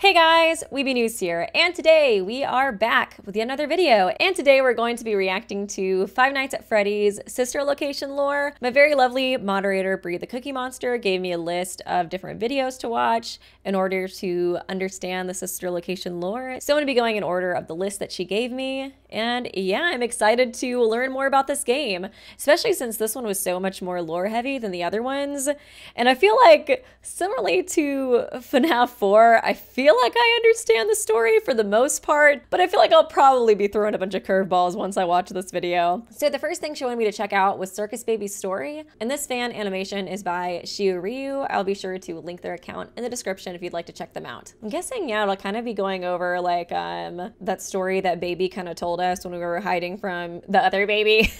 Hey guys, Weeby News here, and today we are back with yet another video. And today we're going to be reacting to Five Nights at Freddy's Sister Location lore. My very lovely moderator, Bri the Cookie Monster, gave me a list of different videos to watch in order to understand the Sister Location lore. So I'm gonna be going in order of the list that she gave me. And yeah, I'm excited to learn more about this game, especially since this one was so much more lore heavy than the other ones. And I feel like, similarly to FNAF 4, I feel like I understand the story for the most part, but I feel like I'll probably be throwing a bunch of curveballs once I watch this video. So the first thing she wanted me to check out was Circus Baby's story, and this fan animation is by Shio Ryu. I'll be sure to link their account in the description if you'd like to check them out. I'm guessing, yeah, it'll kind of be going over like that story that Baby kind of told us when we were hiding from the other baby.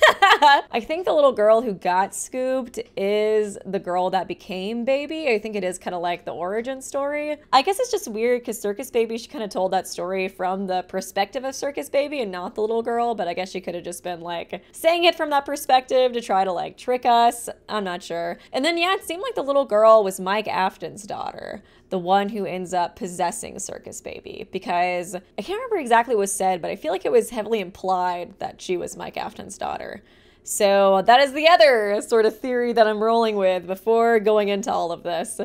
I think the little girl who got scooped is the girl that became Baby. I think it is kind of like the origin story. I guess it's just weird because Circus Baby, she kind of told that story from the perspective of Circus Baby and not the little girl, but I guess she could have just been like saying it from that perspective to try to like trick us. I'm not sure. And then yeah, it seemed like the little girl was Mike Afton's daughter, the one who ends up possessing Circus Baby, because I can't remember exactly what was said, but I feel like it was heavily implied that she was Mike Afton's daughter. So that is the other sort of theory that I'm rolling with before going into all of this.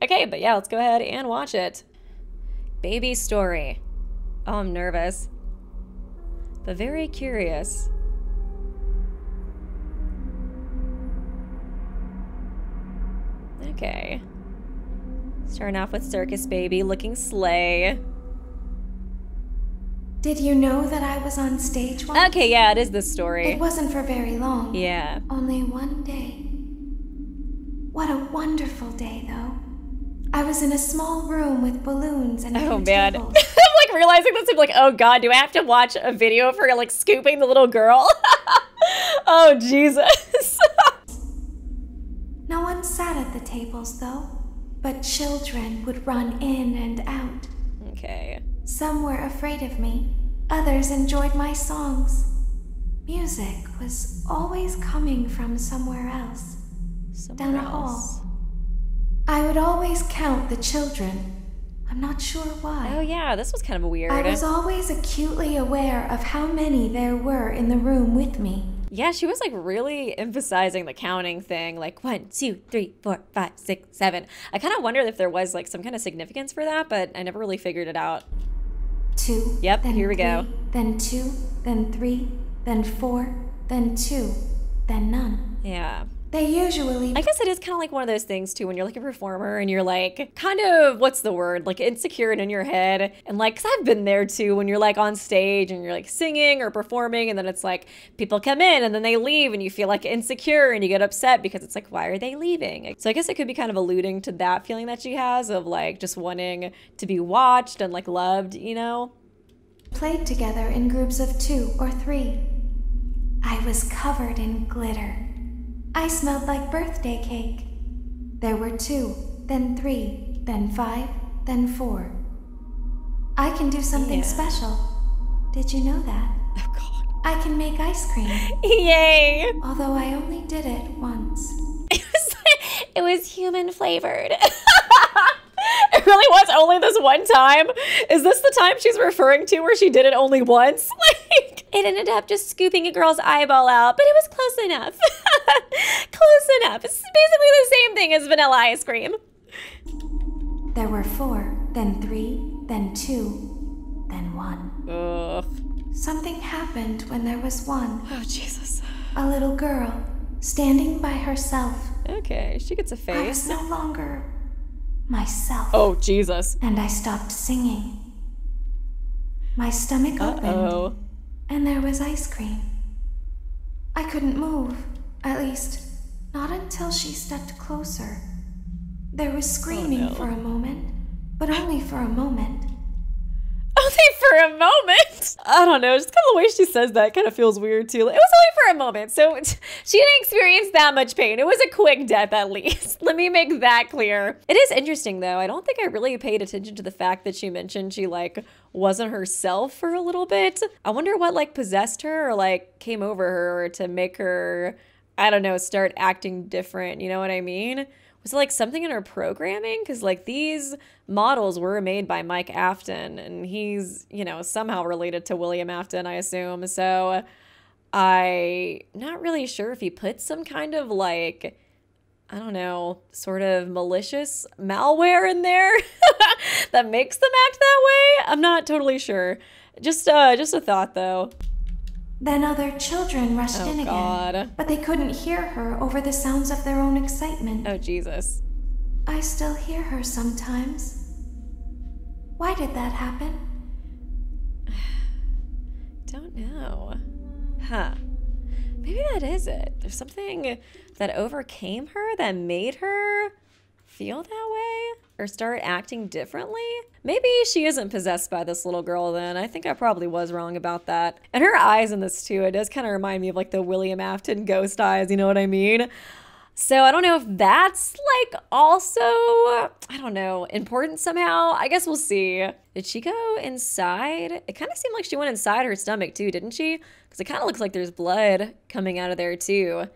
Okay, but yeah, let's go ahead and watch it. Baby's story. Oh, I'm nervous, but very curious. Okay. Starting off with Circus Baby looking sleigh. Did you know that I was on stage once? Okay, yeah, it is this story. It wasn't for very long. Yeah. Only one day. What a wonderful day, though. I was in a small room with balloons and oh man, I'm like realizing this. I'm like, oh god, do I have to watch a video for like scooping the little girl? Oh Jesus. No one sat at the tables though, but children would run in and out. Okay. Some were afraid of me. Others enjoyed my songs. Music was always coming from somewhere else. Down a hall. I would always count the children. I'm not sure why. Oh yeah, this was kind of weird. I was always acutely aware of how many there were in the room with me. Yeah, she was like really emphasizing the counting thing, like 1, 2, 3, 4, 5, 6, 7. I kind of wondered if there was like some kind of significance for that, but I never really figured it out. 2. Yep, then here we go. Then 2, then 3, then 4, then 2, then none. Yeah. They usually... I guess it is kind of like one of those things too when you're like a performer and you're like kind of, what's the word, like insecure and in your head, and like, because I've been there too when you're like on stage and you're like singing or performing and then it's like people come in and then they leave and you feel like insecure and you get upset because it's like, why are they leaving? So I guess it could be kind of alluding to that feeling that she has of like just wanting to be watched and like loved, you know? Played together in groups of 2 or 3. I was covered in glitter. I smelled like birthday cake. There were 2, then 3, then 5, then 4. I can do something special. Did you know that? Oh god. I can make ice cream. Yay! Although I only did it once. It was human flavored. It really was only this one time? Is this the time she's referring to where she did it only once? Like, it ended up just scooping a girl's eyeball out, but it was close enough. Close enough. It's basically the same thing as vanilla ice cream. There were 4, then 3, then 2, then 1. Ugh. Something happened when there was 1. Oh, Jesus. A little girl standing by herself. Okay, she gets a face. I was no longer myself. Oh, Jesus. And I stopped singing. My stomach opened, and there was ice cream. I couldn't move, at least not until she stepped closer. There was screaming for a moment, but only for a moment. Only for a moment? I don't know, just kind of the way she says that kind of feels weird too. It was only for a moment, so she didn't experience that much pain. It was a quick death at least. Let me make that clear. It is interesting though, I don't think I really paid attention to the fact that she mentioned she like wasn't herself for a little bit. I wonder what like possessed her or like came over her to make her, I don't know, start acting different, you know what I mean? Was it like something in her programming? Because like these models were made by Mike Afton, and he's, you know, somehow related to William Afton, I assume. So I'm not really sure if he put some kind of like, I don't know, sort of malicious malware in there that makes them act that way. I'm not totally sure. Just a thought though. Then other children rushed in again, but they couldn't hear her over the sounds of their own excitement. Oh, Jesus. I still hear her sometimes. Why did that happen? Don't know. Huh. Maybe that is it. There's something that overcame her that made her feel that way or start acting differently. Maybe she isn't possessed by this little girl then. I think I probably was wrong about that. And her eyes in this too, it does kind of remind me of like the William Afton ghost eyes, you know what I mean? So I don't know if that's like also, I don't know, important somehow. I guess we'll see. Did she go inside? It kind of seemed like she went inside her stomach too, didn't she? Because it kind of looks like there's blood coming out of there too.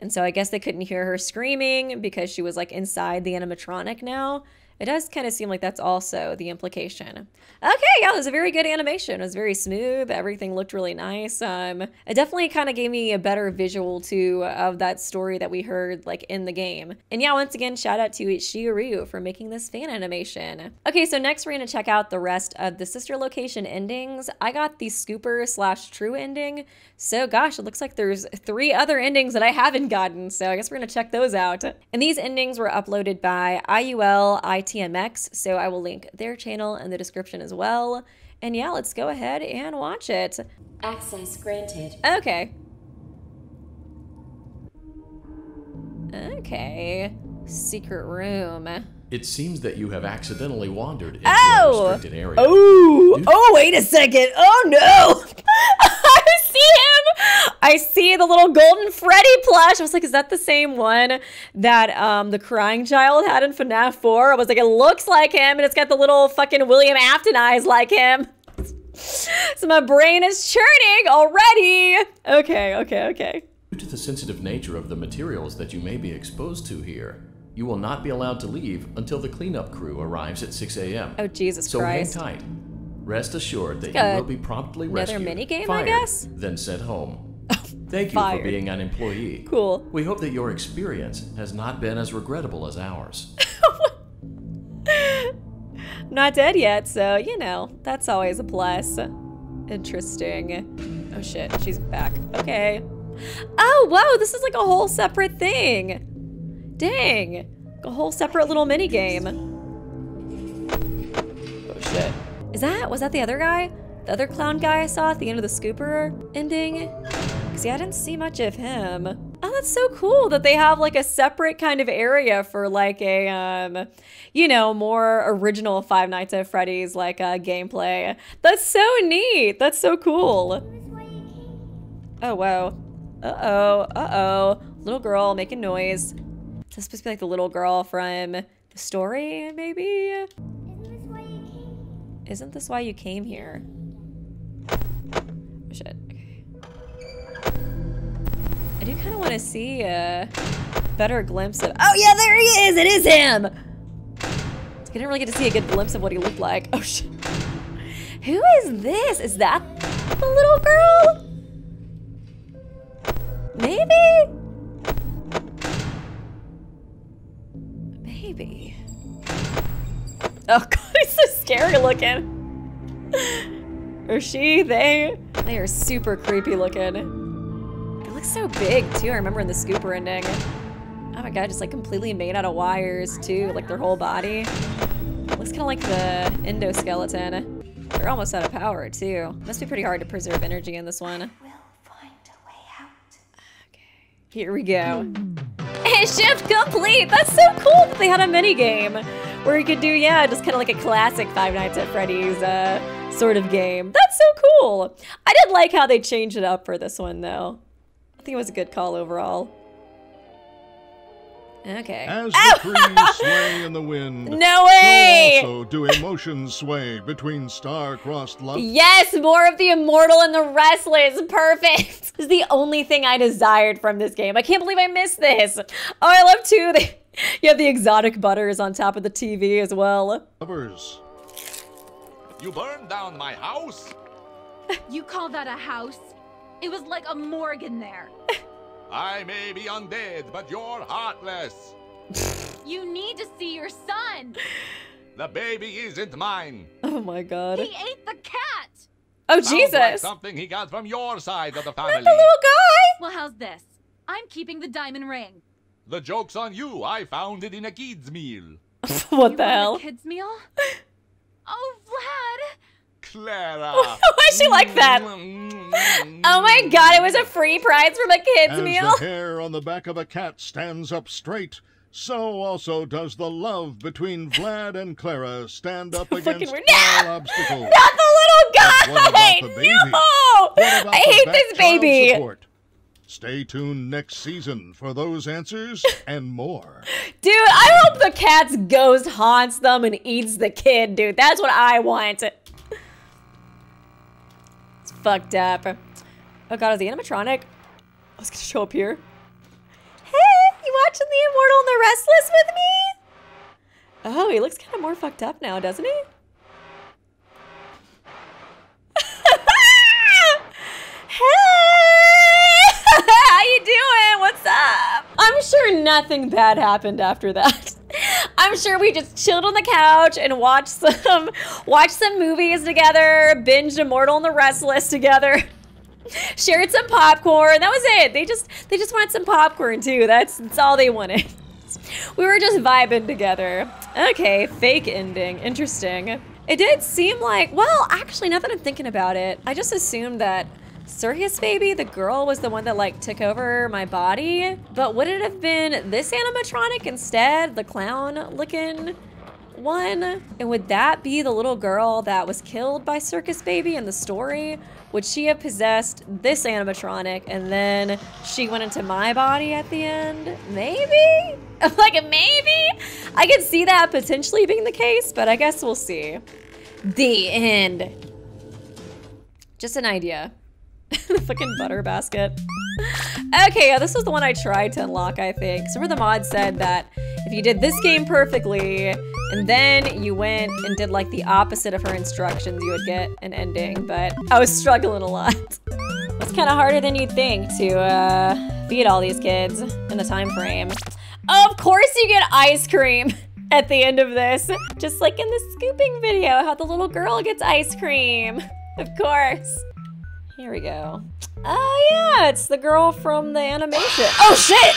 And so I guess they couldn't hear her screaming because she was like inside the animatronic now. It does kind of seem like that's also the implication. Okay, yeah, it was a very good animation. It was very smooth. Everything looked really nice. It definitely kind of gave me a better visual, too, of that story that we heard, like, in the game. And yeah, once again, shout out to Shio Ryu for making this fan animation. Okay, so next we're going to check out the rest of the Sister Location endings. I got the Scooper/True ending. So, gosh, it looks like there's 3 other endings that I haven't gotten. So I guess we're going to check those out. And these endings were uploaded by IUL, ITMX, so I will link their channel in the description as well. And yeah, let's go ahead and watch it. Access granted. Okay. Okay. Secret room. It seems that you have accidentally wandered into a restricted area. Oh, wait a second. Oh no. I see him. I see the little golden Freddy plush. I was like, is that the same one that the crying child had in FNAF 4? I was like, it looks like him, and it's got the little fucking William Afton eyes like him. So my brain is churning already. Okay, okay, okay. Due to the sensitive nature of the materials that you may be exposed to here, you will not be allowed to leave until the cleanup crew arrives at 6 a.m. Oh, Jesus Christ. So hang tight. Rest assured that you will be promptly rescued, fired, then sent home. Thank you for being an employee. Cool. We hope that your experience has not been as regrettable as ours. Not dead yet, so, you know, that's always a plus. Interesting. Oh, shit. She's back. Okay. Oh, whoa. This is like a whole separate thing. Dang, a whole separate little mini game. Oh shit. Was that the other guy? The other clown guy I saw at the end of the Scooper ending? Cause yeah, I didn't see much of him. Oh, that's so cool that they have like a separate kind of area for like a, you know, more original Five Nights at Freddy's like gameplay. That's so neat, that's so cool. Oh, whoa. Uh-oh, uh-oh. Little girl making noise. Is this supposed to be like the little girl from the story, maybe? Isn't this why you came here? Oh, shit. Okay. I do kind of want to see a better glimpse of. Oh yeah, there he is! It is him! I didn't really get to see a good glimpse of what he looked like. Oh shit. Who is this? Is that the little girl? Maybe? Maybe. Oh god, he's so scary looking. Or she, they. They are super creepy looking. It looks so big too, I remember in the Scooper ending. Oh my god, just like completely made out of wires too, like their whole body. It looks kinda like the endoskeleton. They're almost out of power too. Must be pretty hard to preserve energy in this one. I will find a way out. Okay, here we go. Shift complete! That's so cool that they had a mini game where you could do, yeah, just kind of like a classic Five Nights at Freddy's sort of game. That's so cool! I did like how they changed it up for this one, though. I think it was a good call overall. Okay. As the trees sway in the wind, no way! So also do emotions sway between star-crossed love. Yes, more of The Immortal and the Restless. Perfect. This is the only thing I desired from this game. I can't believe I missed this. Oh, I love too. You have the exotic butters on top of the TV as well. Lovers. You burned down my house. You call that a house? It was like a morgue in there. I may be undead, but you're heartless. You need to see your son. The baby isn't mine. Oh my God. He ate the cat. Oh, sounds Jesus. Like something he got from your side of the family. Not the little guy. Well, how's this? I'm keeping the diamond ring. The joke's on you. I found it in a kid's meal. What the hell? A kid's meal? Oh, Vlad. Clara. Why is she like that? Oh my God, it was a free prize from a kid's meal. As the hair on the back of a cat stands up straight, so also does the love between Vlad and Clara stand up against all obstacles. Not the little guy! What about the baby? No! I hate this baby. Support? Stay tuned next season for those answers and more. Dude, I hope the cat's ghost haunts them and eats the kid, dude. That's what I want. Fucked up. Oh God, is the animatronic? I was gonna show up here. Hey, you watching The Immortal and the Restless with me? Oh, he looks kind of more fucked up now, doesn't he? Hey, how you doing? What's up? I'm sure nothing bad happened after that. I'm sure we just chilled on the couch and watched some movies together, binged Immortal and the Restless together, shared some popcorn. That was it. They just wanted some popcorn too. That's all they wanted. We were just vibing together. Okay, fake ending. Interesting. It did seem like, well, actually, now that I'm thinking about it, I just assumed that Circus Baby, the girl, was the one that like took over my body, but would it have been this animatronic instead, the clown looking one? And would that be the little girl that was killed by Circus Baby in the story? Would she have possessed this animatronic and then she went into my body at the end? Maybe? Like, maybe? I could see that potentially being the case, but I guess we'll see. The end. Just an idea. The fucking butter basket. Okay, yeah, this was the one I tried to unlock, I think. So where the mod said that if you did this game perfectly, and then you went and did like the opposite of her instructions, you would get an ending, but I was struggling a lot. It's kind of harder than you'd think to feed all these kids in a time frame. Of course you get ice cream at the end of this. Just like in the scooping video, how the little girl gets ice cream. Of course. Here we go. Oh yeah, it's the girl from the animation. Oh shit!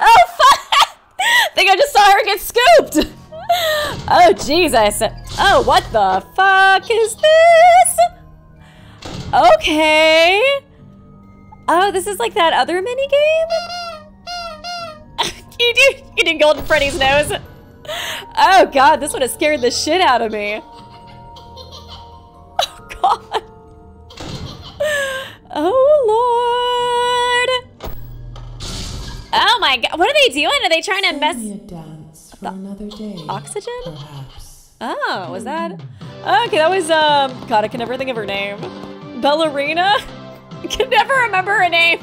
Oh fuck! I think I just saw her get scooped! Oh Jesus. Oh, what the fuck is this? Okay. Oh, this is like that other minigame? You did Golden Freddy's nose. Oh God, this would have scared the shit out of me. Oh God. Oh Lord! Oh my God! What are they doing? Are they trying to mess? A dance for another day, oxygen? Perhaps. Oh, was that? Okay, that was God, I can never think of her name. Ballorina? I can never remember her name.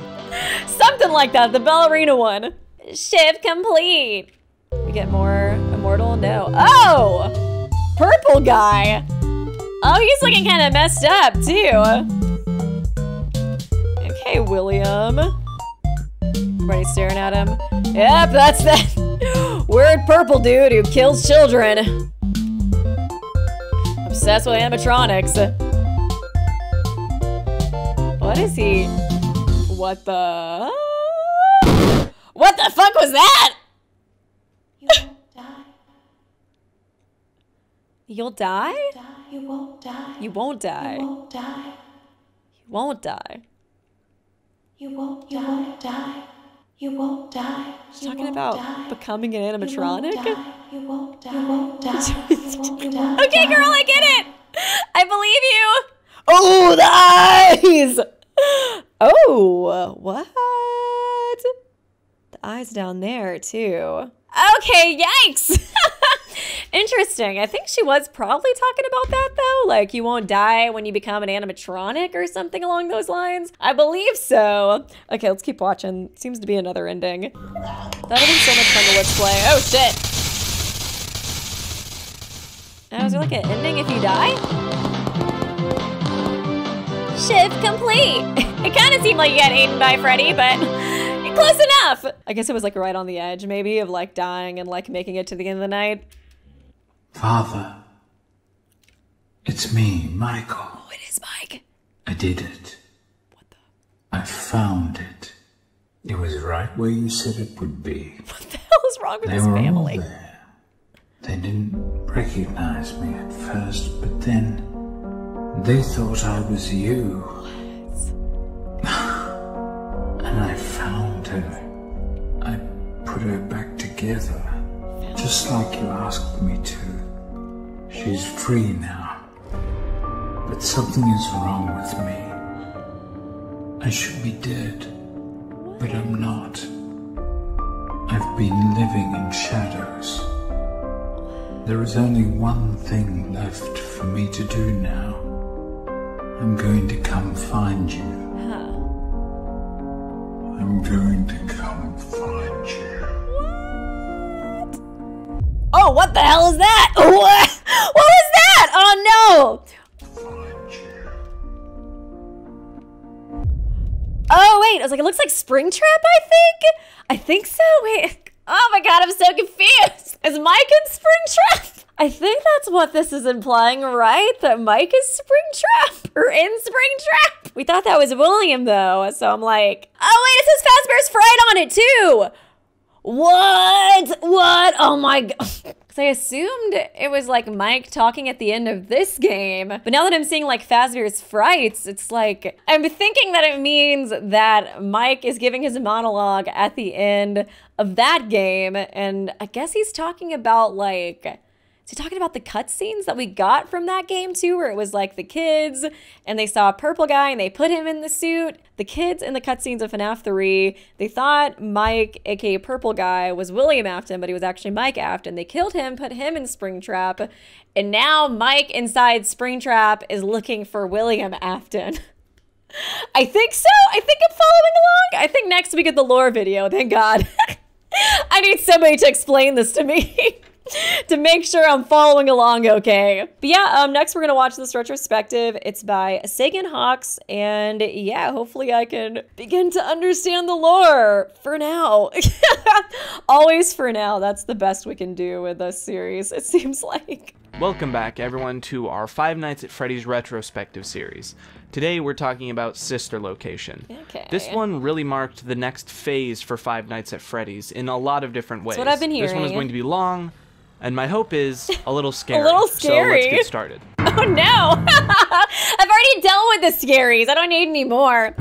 Something like that. The Ballorina one. Shift complete. We get more immortal. No. Oh, purple guy. Oh, he's looking kind of messed up too. Hey, William. Everybody's staring at him. Yep, that's that weird purple dude who kills children. Obsessed with animatronics. What is he? What the? What the fuck was that? You won't die. You'll die? You won't die. You won't die. You won't die. You won't die. You won't die. You won't die. You won't die. She's talking about becoming an animatronic? You won't die. You won't die. Okay, girl, I get it. I believe you. Oh, the eyes. Oh, what? The eyes down there, too. Okay, yikes! Interesting. I think she was probably talking about that, though. Like, you won't die when you become an animatronic or something along those lines. I believe so. Okay, let's keep watching. Seems to be another ending. That would be so much fun to let's play. Oh, shit. Oh, is there like an ending if you die? Shift complete. It kind of seemed like you got eaten by Freddy, but... close enough! I guess it was like right on the edge, maybe, of like dying and like making it to the end of the night. Father, it's me, Michael. Oh, it is Mike. I did it. What the? I found it. It was right where you said it would be. What the hell is wrong with this family? They were all there. They didn't recognize me at first, but then they thought I was you. What? And I found her. I put her back together, just like you asked me to. She's free now, but something is wrong with me. I should be dead, but I'm not. I've been living in shadows. There is only one thing left for me to do now. I'm going to come find you. I'm going to come find you. What? Oh, what the hell is that? What? What was that? Oh no! Find you. Oh wait, I was like, it looks like Springtrap, I think? I think so, wait. Oh my god, I'm so confused. Is Mike in Springtrap? I think that's what this is implying, right? That Mike is Springtrap, or in Springtrap. We thought that was William though, so I'm like, oh wait, it says Fazbear's Fright on it too. What? What? Oh my god. So I assumed it was like Mike talking at the end of this game, but now that I'm seeing like Fazbear's Frights, it's like, I'm thinking that it means that Mike is giving his monologue at the end of that game, and I guess he's talking about like, so talking about the cutscenes that we got from that game too, where it was like the kids and they saw a purple guy and they put him in the suit. The kids in the cutscenes of FNAF 3, they thought Mike, aka Purple Guy, was William Afton, but he was actually Mike Afton. They killed him, put him in Springtrap, and now Mike inside Springtrap is looking for William Afton. I think so. I think I'm following along. I think next we get the lore video. Thank God. I need somebody to explain this to me. To make sure I'm following along okay. But yeah, next we're gonna watch this retrospective. It's by Sagan Hawks, and yeah, hopefully I can begin to understand the lore for now. Always for now, that's the best we can do with this series, it seems like. Welcome back everyone to our Five Nights at Freddy's retrospective series. Today we're talking about Sister Location. Okay. This one really marked the next phase for Five Nights at Freddy's in a lot of different ways. That's what I've been hearing. This one is going to be long, and my hope is a little scary. A little scary. So let's get started. Oh no! I've already dealt with the scaries. I don't need any more.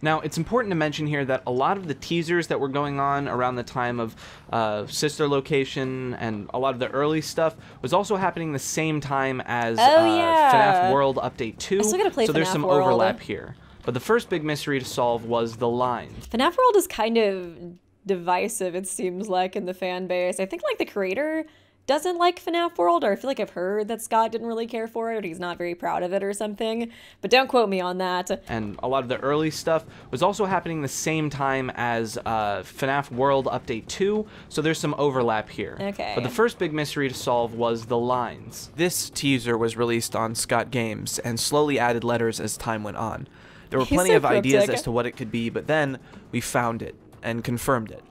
Now, it's important to mention here that a lot of the teasers that were going on around the time of Sister Location and a lot of the early stuff was also happening the same time as FNAF World Update 2. I still gotta play FNAF World. So there's some overlap here. But the first big mystery to solve was the line. FNAF World is kind of divisive, it seems like, in the fan base. I think like the creator doesn't like FNAF World, or I feel like I've heard that Scott didn't really care for it, or he's not very proud of it or something, but don't quote me on that. And a lot of the early stuff was also happening the same time as FNAF World Update 2, so there's some overlap here. Okay. But the first big mystery to solve was the lines. This teaser was released on Scott Games and slowly added letters as time went on. There were plenty of ideas as to what it could be, but then we found it and confirmed it.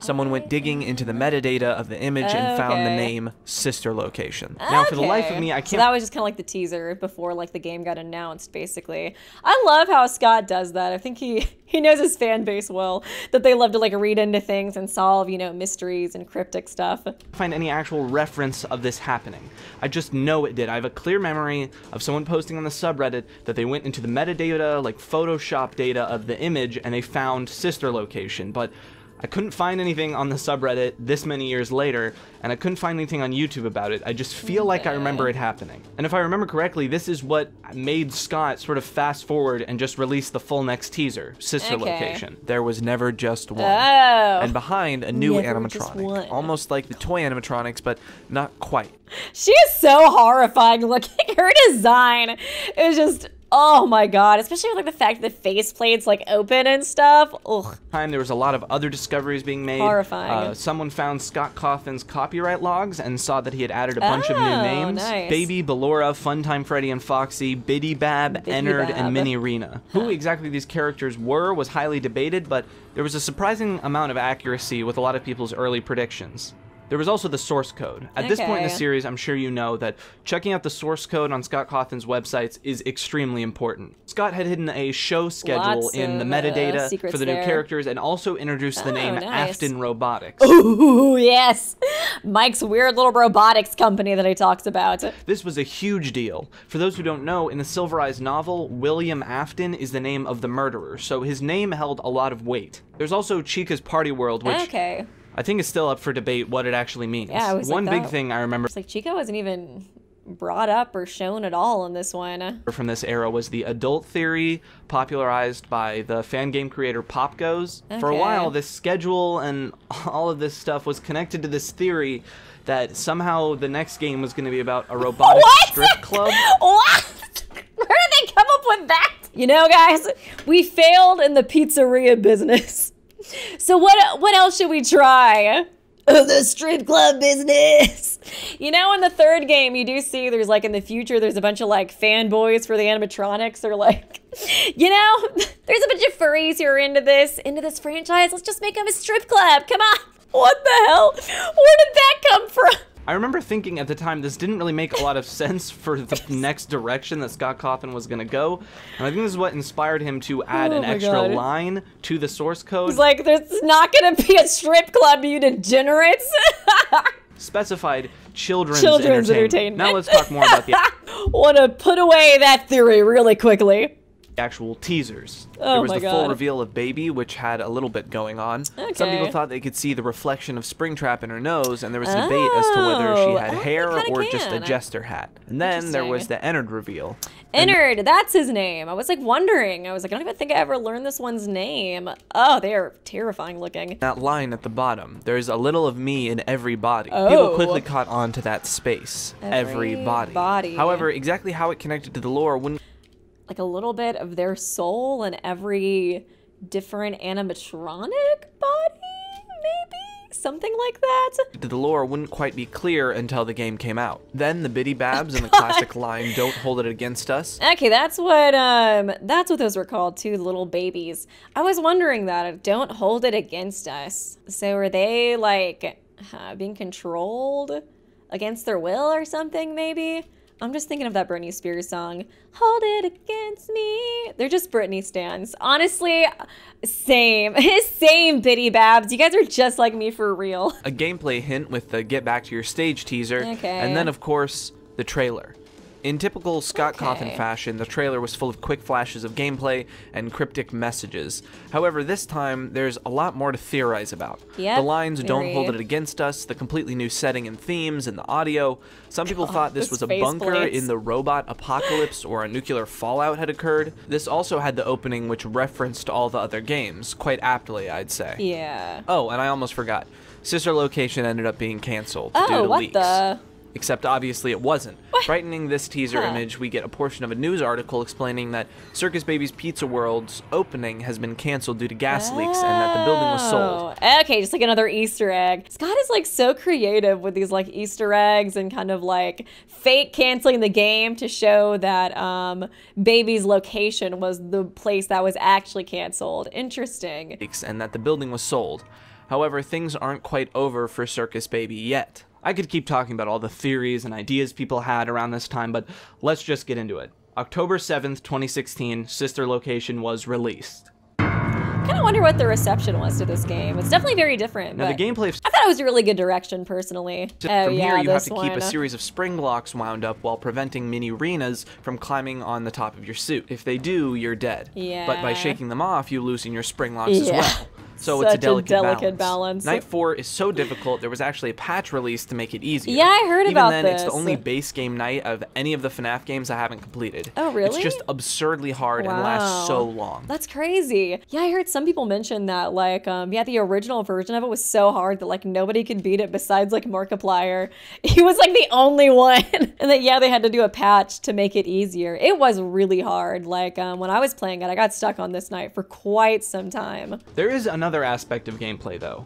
Someone went digging into the metadata of the image and found the name Sister Location. Now, for the life of me, I can't... So that was just kind of like the teaser before like the game got announced, basically. I love how Scott does that. I think he knows his fan base well, that they love to like read into things and solve, you know, mysteries and cryptic stuff. I can't find any actual reference of this happening. I just know it did. I have a clear memory of someone posting on the subreddit that they went into the metadata, like Photoshop data of the image, and they found Sister Location, but I couldn't find anything on the subreddit this many years later, and I couldn't find anything on YouTube about it. I just feel like I remember it happening. And if I remember correctly, this is what made Scott sort of fast forward and just release the full next teaser, Sister Location. There was never just one. Oh. And behind, a new animatronic. Almost like the toy animatronics, but not quite. She is so horrifying looking. Her design is just... oh my god, especially with like the fact that the face plates like open and stuff. Ugh. There was a lot of other discoveries being made. Horrifying. Someone found Scott Cawthon's copyright logs and saw that he had added a bunch of new names. Nice. Baby, Ballora, Funtime Freddy and Foxy, Bidybab, Ennard, and Minireena. Who exactly these characters were was highly debated, but there was a surprising amount of accuracy with a lot of people's early predictions. There was also the source code. At this point in the series, I'm sure you know that checking out the source code on Scott Cawthon's websites is extremely important. Scott had hidden a show schedule in the metadata for the new characters and also introduced the name Afton Robotics. Ooh, yes! Mike's weird little robotics company that he talks about. This was a huge deal. For those who don't know, in the Silver Eyes novel, William Afton is the name of the murderer, so his name held a lot of weight. There's also Chica's Party World, which... I think it's still up for debate what it actually means. Yeah, one like big thing I remember. It's like Chica wasn't even brought up or shown at all in this one. From this era was the adult theory popularized by the fan game creator Pop Goes. For a while, this schedule and all of this stuff was connected to this theory that somehow the next game was going to be about a robotic strip club. What? Where did they come up with that? You know, guys, we failed in the pizzeria business. So what else should we try? Oh, the strip club business. You know, in the third game, you do see there's like in the future, there's a bunch of like fanboys for the animatronics or like, you know, there's a bunch of furries who are into this franchise. Let's just make them a strip club. Come on. What the hell? Where did that come from? I remember thinking at the time this didn't really make a lot of sense for the next direction that Scott Cawthon was going to go. And I think this is what inspired him to add an extra line to the source code. He's like, there's not going to be a strip club, you degenerates. Specified children's entertainment. Now let's talk more about the... Want to put away that theory really quickly. Actual teasers. There was the full reveal of Baby, which had a little bit going on. Some people thought they could see the reflection of Springtrap in her nose, and there was debate as to whether she had hair or just a jester hat. And then there was the Ennard reveal. Ennard, that's his name. I was like wondering. I was like, I don't even think I ever learned this one's name. Oh, they are terrifying looking. That line at the bottom, there's a little of me in every body. People quickly caught on to that space. Every body. However, exactly how it connected to the lore wouldn't... like a little bit of their soul in every different animatronic body, maybe? Something like that? The lore wouldn't quite be clear until the game came out. Then the Bidybabs and the classic line, don't hold it against us. Okay, that's what those were called too, the little babies. I was wondering that, don't hold it against us. So were they like being controlled against their will or something maybe? I'm just thinking of that Britney Spears song, Hold It Against Me. They're just Britney stans. Honestly, same Bidybabs. You guys are just like me for real. A gameplay hint with the Get Back to Your Stage teaser. And then, of course, the trailer. In typical Scott Cawthon fashion, the trailer was full of quick flashes of gameplay and cryptic messages. However, this time, there's a lot more to theorize about. The lines, don't hold it against us, the completely new setting and themes, and the audio. Some people thought this was a bunker in the robot apocalypse or a nuclear fallout had occurred. This also had the opening which referenced all the other games, quite aptly, I'd say. Oh, and I almost forgot. Sister Location ended up being canceled due to leaks. Except obviously it wasn't. Brightening this teaser image, we get a portion of a news article explaining that Circus Baby's Pizza World's opening has been canceled due to gas leaks and that the building was sold. Okay, just like another Easter egg. Scott is like so creative with these like Easter eggs and kind of like fake canceling the game to show that Baby's location was the place that was actually canceled. Interesting. And that the building was sold. However, things aren't quite over for Circus Baby yet. I could keep talking about all the theories and ideas people had around this time, but let's just get into it. October 7th, 2016, Sister Location was released. I kind of wonder what the reception was to this game. It's definitely very different. Now, the gameplay, I thought it was a really good direction, personally. From here, you have to keep a series of spring locks wound up while preventing Minireenas from climbing on the top of your suit. If they do, you're dead. But by shaking them off, you loosen your spring locks as well. So such it's a delicate balance. Night 4 is so difficult, there was actually a patch release to make it easier. Yeah, I heard about this. Even then, it's the only base game night of any of the FNAF games I haven't completed. Oh, really? It's just absurdly hard and lasts so long. That's crazy. Yeah, I heard some people mention that, like, yeah, the original version of it was so hard that, like, nobody could beat it besides, like, Markiplier. He was, like, the only one. And that, yeah, they had to do a patch to make it easier. It was really hard. Like, when I was playing it, I got stuck on this night for quite some time. There is another aspect of gameplay, though.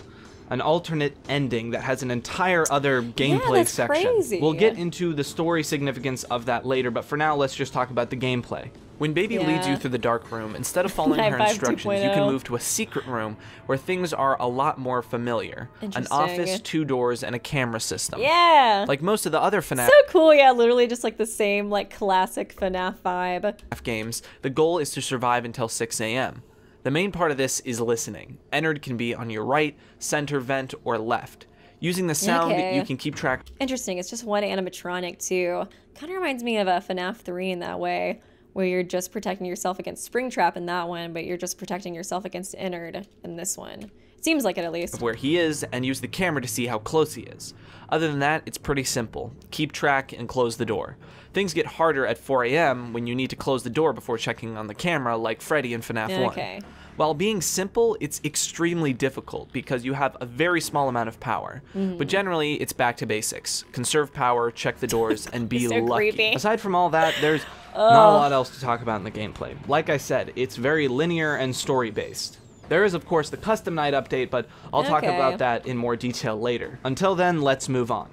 An alternate ending that has an entire other gameplay section. Crazy. We'll get into the story significance of that later, but for now, let's just talk about the gameplay. When Baby leads you through the dark room, instead of following her instructions, you can move to a secret room where things are a lot more familiar. An office, 2 doors, and a camera system. Yeah! Like most of the other FNAF... So cool, yeah, literally just like the same like classic FNAF vibe. ...games, the goal is to survive until 6 a.m. The main part of this is listening. Ennard can be on your right, center, vent, or left. Using the sound, you can keep track. Interesting, it's just one animatronic too. Kinda reminds me of a FNAF 3 in that way, where you're just protecting yourself against Springtrap in that one, but you're just protecting yourself against Ennard in this one. Seems like it, at least. Where he is, and use the camera to see how close he is. Other than that, it's pretty simple. Keep track and close the door. Things get harder at 4 a.m. when you need to close the door before checking on the camera, like Freddy in FNAF 1. While being simple, it's extremely difficult because you have a very small amount of power. But generally, it's back to basics. Conserve power, check the doors, and be lucky. Creepy. Aside from all that, there's not a lot else to talk about in the gameplay. Like I said, it's very linear and story-based. There is, of course, the custom night update, but I'll talk about that in more detail later. Until then, let's move on.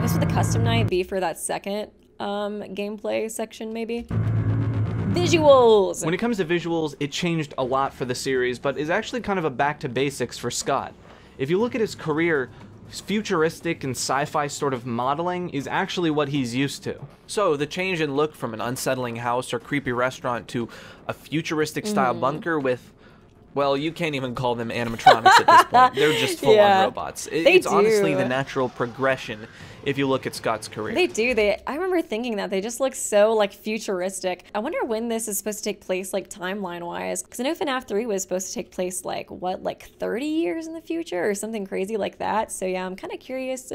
This would the custom night be for that second gameplay section, maybe? Visuals! When it comes to visuals, it changed a lot for the series, but is actually kind of a back to basics for Scott. If you look at his career, futuristic and sci-fi sort of modeling is actually what he's used to. So the change in look from an unsettling house or creepy restaurant to a futuristic style bunker with... Well, you can't even call them animatronics at this point. They're just full-on robots. It's honestly the natural progression if you look at Scott's career. They do. I remember thinking that. They just look so, like, futuristic. I wonder when this is supposed to take place, like, timeline-wise. Because I know FNAF 3 was supposed to take place, like, what, like, 30 years in the future? Or something crazy like that. So, yeah, I'm kind of curious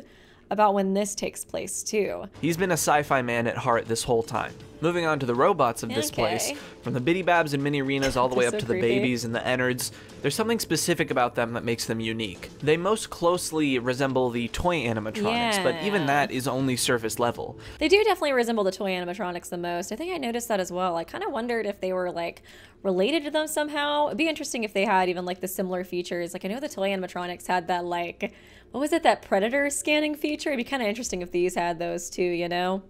about when this takes place, too. He's been a sci-fi man at heart this whole time. Moving on to the robots of this place, from the Bidybabs and Minirenas all the way up to the Babies and the Ennards, there's something specific about them that makes them unique. They most closely resemble the toy animatronics, but even that is only surface level. They do definitely resemble the toy animatronics the most. I think I noticed that as well. I kind of wondered if they were, like, related to them somehow. It'd be interesting if they had even, like, the similar features. Like, I know the toy animatronics had that, like... What was it, that predator scanning feature? It'd be kind of interesting if these had those too, you know?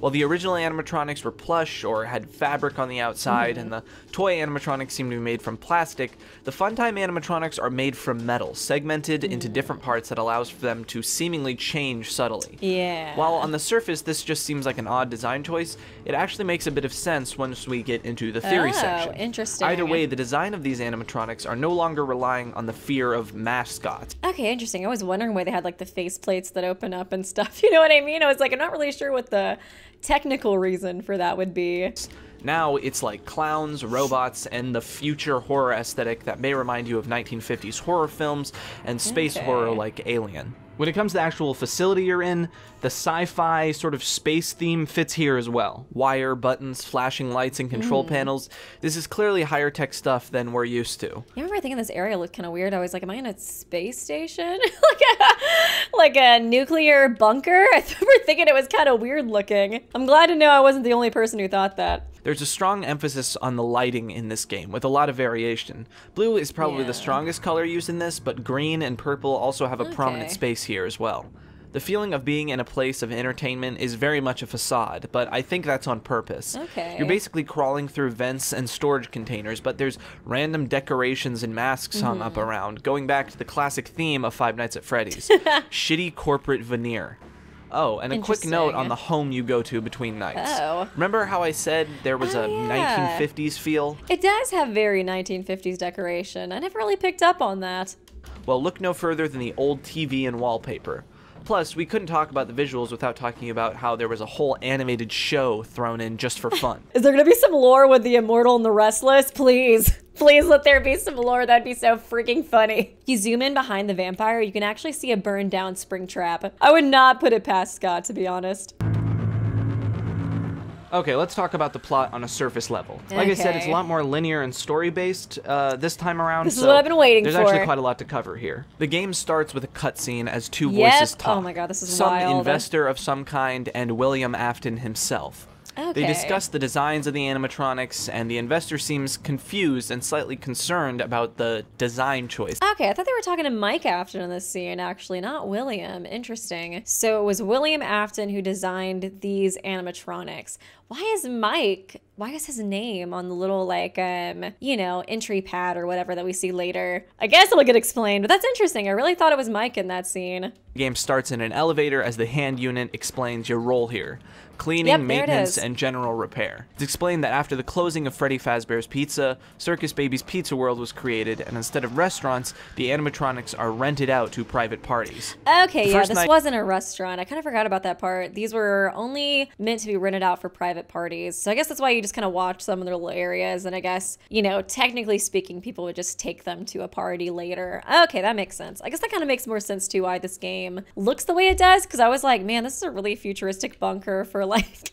Well, the original animatronics were plush or had fabric on the outside, and the toy animatronics seem to be made from plastic. The Funtime animatronics are made from metal, segmented into different parts that allows for them to seemingly change subtly. Yeah. While on the surface this just seems like an odd design choice, it actually makes a bit of sense once we get into the theory section. Interesting. Either way, the design of these animatronics are no longer relying on the fear of mascots. Okay, interesting. I was wondering why they had like the face plates that open up and stuff. You know what I mean? I was like, I'm not really sure what the technical reason for that would be. Now it's like clowns, robots, and the future horror aesthetic that may remind you of 1950s horror films and space horror like Alien. When it comes to the actual facility you're in, the sci-fi sort of space theme fits here as well. Wire, buttons, flashing lights, and control panels. This is clearly higher tech stuff than we're used to. I remember thinking this area looked kind of weird. I was like, am I in a space station? like a nuclear bunker? I remember thinking it was kind of weird looking. I'm glad to know I wasn't the only person who thought that. There's a strong emphasis on the lighting in this game, with a lot of variation. Blue is probably the strongest color used in this, but green and purple also have a prominent space here as well. The feeling of being in a place of entertainment is very much a facade, but I think that's on purpose. You're basically crawling through vents and storage containers, but there's random decorations and masks hung up around, going back to the classic theme of Five Nights at Freddy's. Shitty corporate veneer. Oh, and a quick note on the home you go to between nights. Remember how I said there was a 1950s feel? It does have very 1950s decoration. I never really picked up on that. Well, look no further than the old TV and wallpaper. Plus, we couldn't talk about the visuals without talking about how there was a whole animated show thrown in just for fun. Is there gonna be some lore with The Immortal and the Restless? Please. Please let there be some lore. That'd be so freaking funny. If you zoom in behind the vampire, you can actually see a burned down Springtrap. I would not put it past Scott, to be honest. Okay, let's talk about the plot on a surface level. Like I said, it's a lot more linear and story-based this time around. This is what I've been waiting for. There's actually quite a lot to cover here. The game starts with a cutscene as two voices talk. Oh my god, this is wild. Some investor of some kind and William Afton himself. Okay. They discuss the designs of the animatronics, and the investor seems confused and slightly concerned about the design choice. Okay, I thought they were talking to Mike Afton in this scene, actually, not William. Interesting. So it was William Afton who designed these animatronics. Why is his name on the little, like, you know, entry pad or whatever that we see later? I guess it'll get explained, but that's interesting. I really thought it was Mike in that scene. The game starts in an elevator as the hand unit explains your role here. Cleaning, maintenance, and general repair. It's explained that after the closing of Freddy Fazbear's Pizza, Circus Baby's Pizza World was created, and instead of restaurants, the animatronics are rented out to private parties. Okay, yeah, this wasn't a restaurant. I kind of forgot about that part. These were only meant to be rented out for private parties. So I guess that's why you just kind of watch some of their little areas, and I guess, you know, technically speaking, people would just take them to a party later. Okay, that makes sense. I guess that kind of makes more sense too why this game looks the way it does, because I was like, man, this is a really futuristic bunker for, like,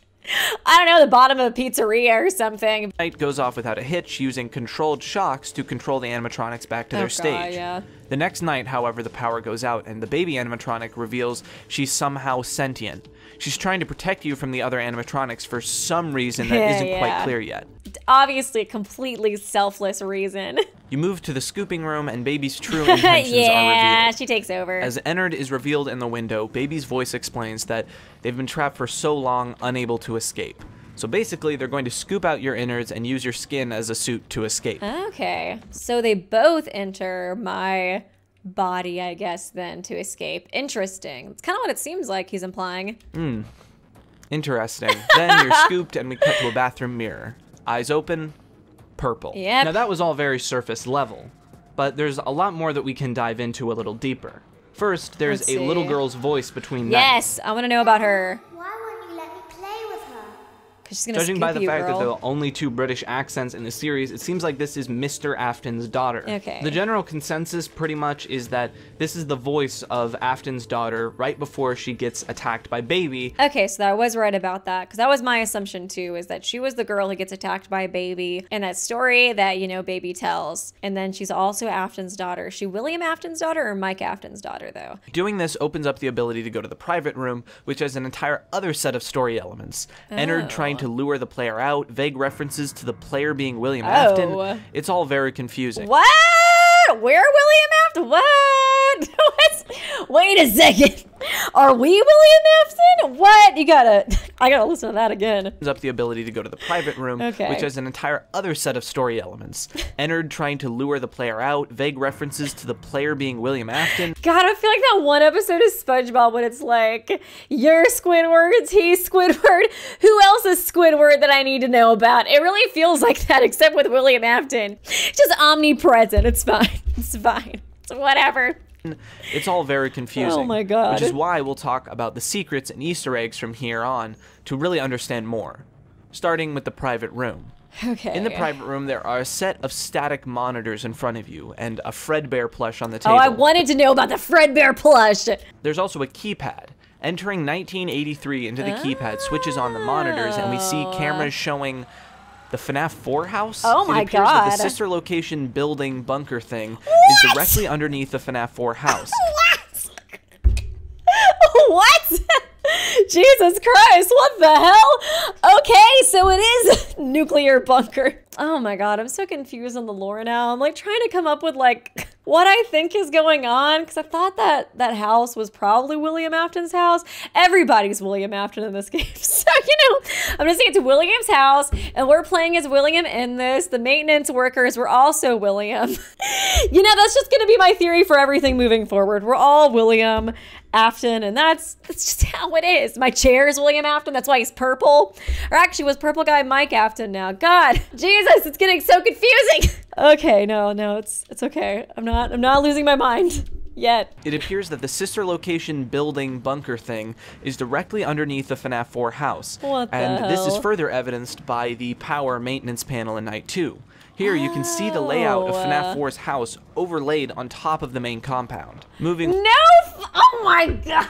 I don't know, the bottom of a pizzeria or something. Night goes off without a hitch, using controlled shocks to control the animatronics back to their stage. Yeah. The next night, however, the power goes out, and the baby animatronic reveals she's somehow sentient. She's trying to protect you from the other animatronics for some reason that isn't quite clear yet. Obviously, a completely selfless reason. You move to the scooping room, and Baby's true intentions are revealed. Yeah, she takes over. As Ennard is revealed in the window, Baby's voice explains that they've been trapped for so long, unable to escape. So basically, they're going to scoop out your innards and use your skin as a suit to escape. Okay. So they both enter my body, I guess, then, to escape. Interesting. It's kind of what it seems like he's implying. Hmm. Interesting. Then you're scooped, and we cut to a bathroom mirror. Eyes open, purple. Yep. Now, that was all very surface level, but there's a lot more that we can dive into a little deeper. First, there's a little girl's voice between them. Yes, I want to know about her. Judging by the fact that there are only two British accents in the series, it seems like this is Mr. Afton's daughter. Okay. The general consensus pretty much is that this is the voice of Afton's daughter right before she gets attacked by Baby. Okay, so I was right about that, because that was my assumption too, is that she was the girl who gets attacked by Baby in that story that, you know, Baby tells. And then she's also Afton's daughter. Is she William Afton's daughter or Mike Afton's daughter, though? Doing this opens up the ability to go to the private room, which has an entire other set of story elements. Oh. Ennard trying to lure the player out, vague references to the player being William Afton. It's all very confusing. What? Where William Afton? What? Wait a second. Are we William Afton? What? I gotta listen to that again. Up the ability to go to the private room, which has an entire other set of story elements. Ennard trying to lure the player out, vague references to the player being William Afton. God, I feel like that one episode of SpongeBob when it's like, you're Squidward, he's Squidward, who else is Squidward that I need to know about? It really feels like that, except with William Afton. Just omnipresent. It's fine. It's fine. It's whatever. It's all very confusing. Oh my god. Which is why we'll talk about the secrets and Easter eggs from here on to really understand more. Starting with the private room. Okay. In the private room, there are a set of static monitors in front of you and a Fredbear plush on the table. Oh, I wanted to know about the Fredbear plush! There's also a keypad. Entering 1983 into the keypad switches on the monitors, and we see cameras showing the FNAF 4 house? Oh my god. It appears that the Sister Location building bunker thing is directly underneath the FNAF 4 house. What? What? Jesus Christ, what the hell? Okay, so it is nuclear bunker. Oh my god, I'm so confused on the lore now. I'm like trying to come up with like what I think is going on, because I thought that that house was probably William Afton's house. Everybody's William Afton in this game, so you know, I'm just saying it's William's house, and we're playing as William in this. The maintenance workers were also William. You know, that's just gonna be my theory for everything moving forward. We're all William Afton, and that's just how it is. My chair is William Afton, that's why he's purple. Or actually, was purple guy Mike Afton now? God, Jesus, it's getting so confusing. Okay, no, it's okay. I'm not losing my mind. yet. It appears that the Sister Location building bunker thing is directly underneath the FNAF 4 house. What the hell? And this is further evidenced by the power maintenance panel in Night 2. Here, you can see the layout of FNAF 4's house overlaid on top of the main compound. Moving- No! Oh my god!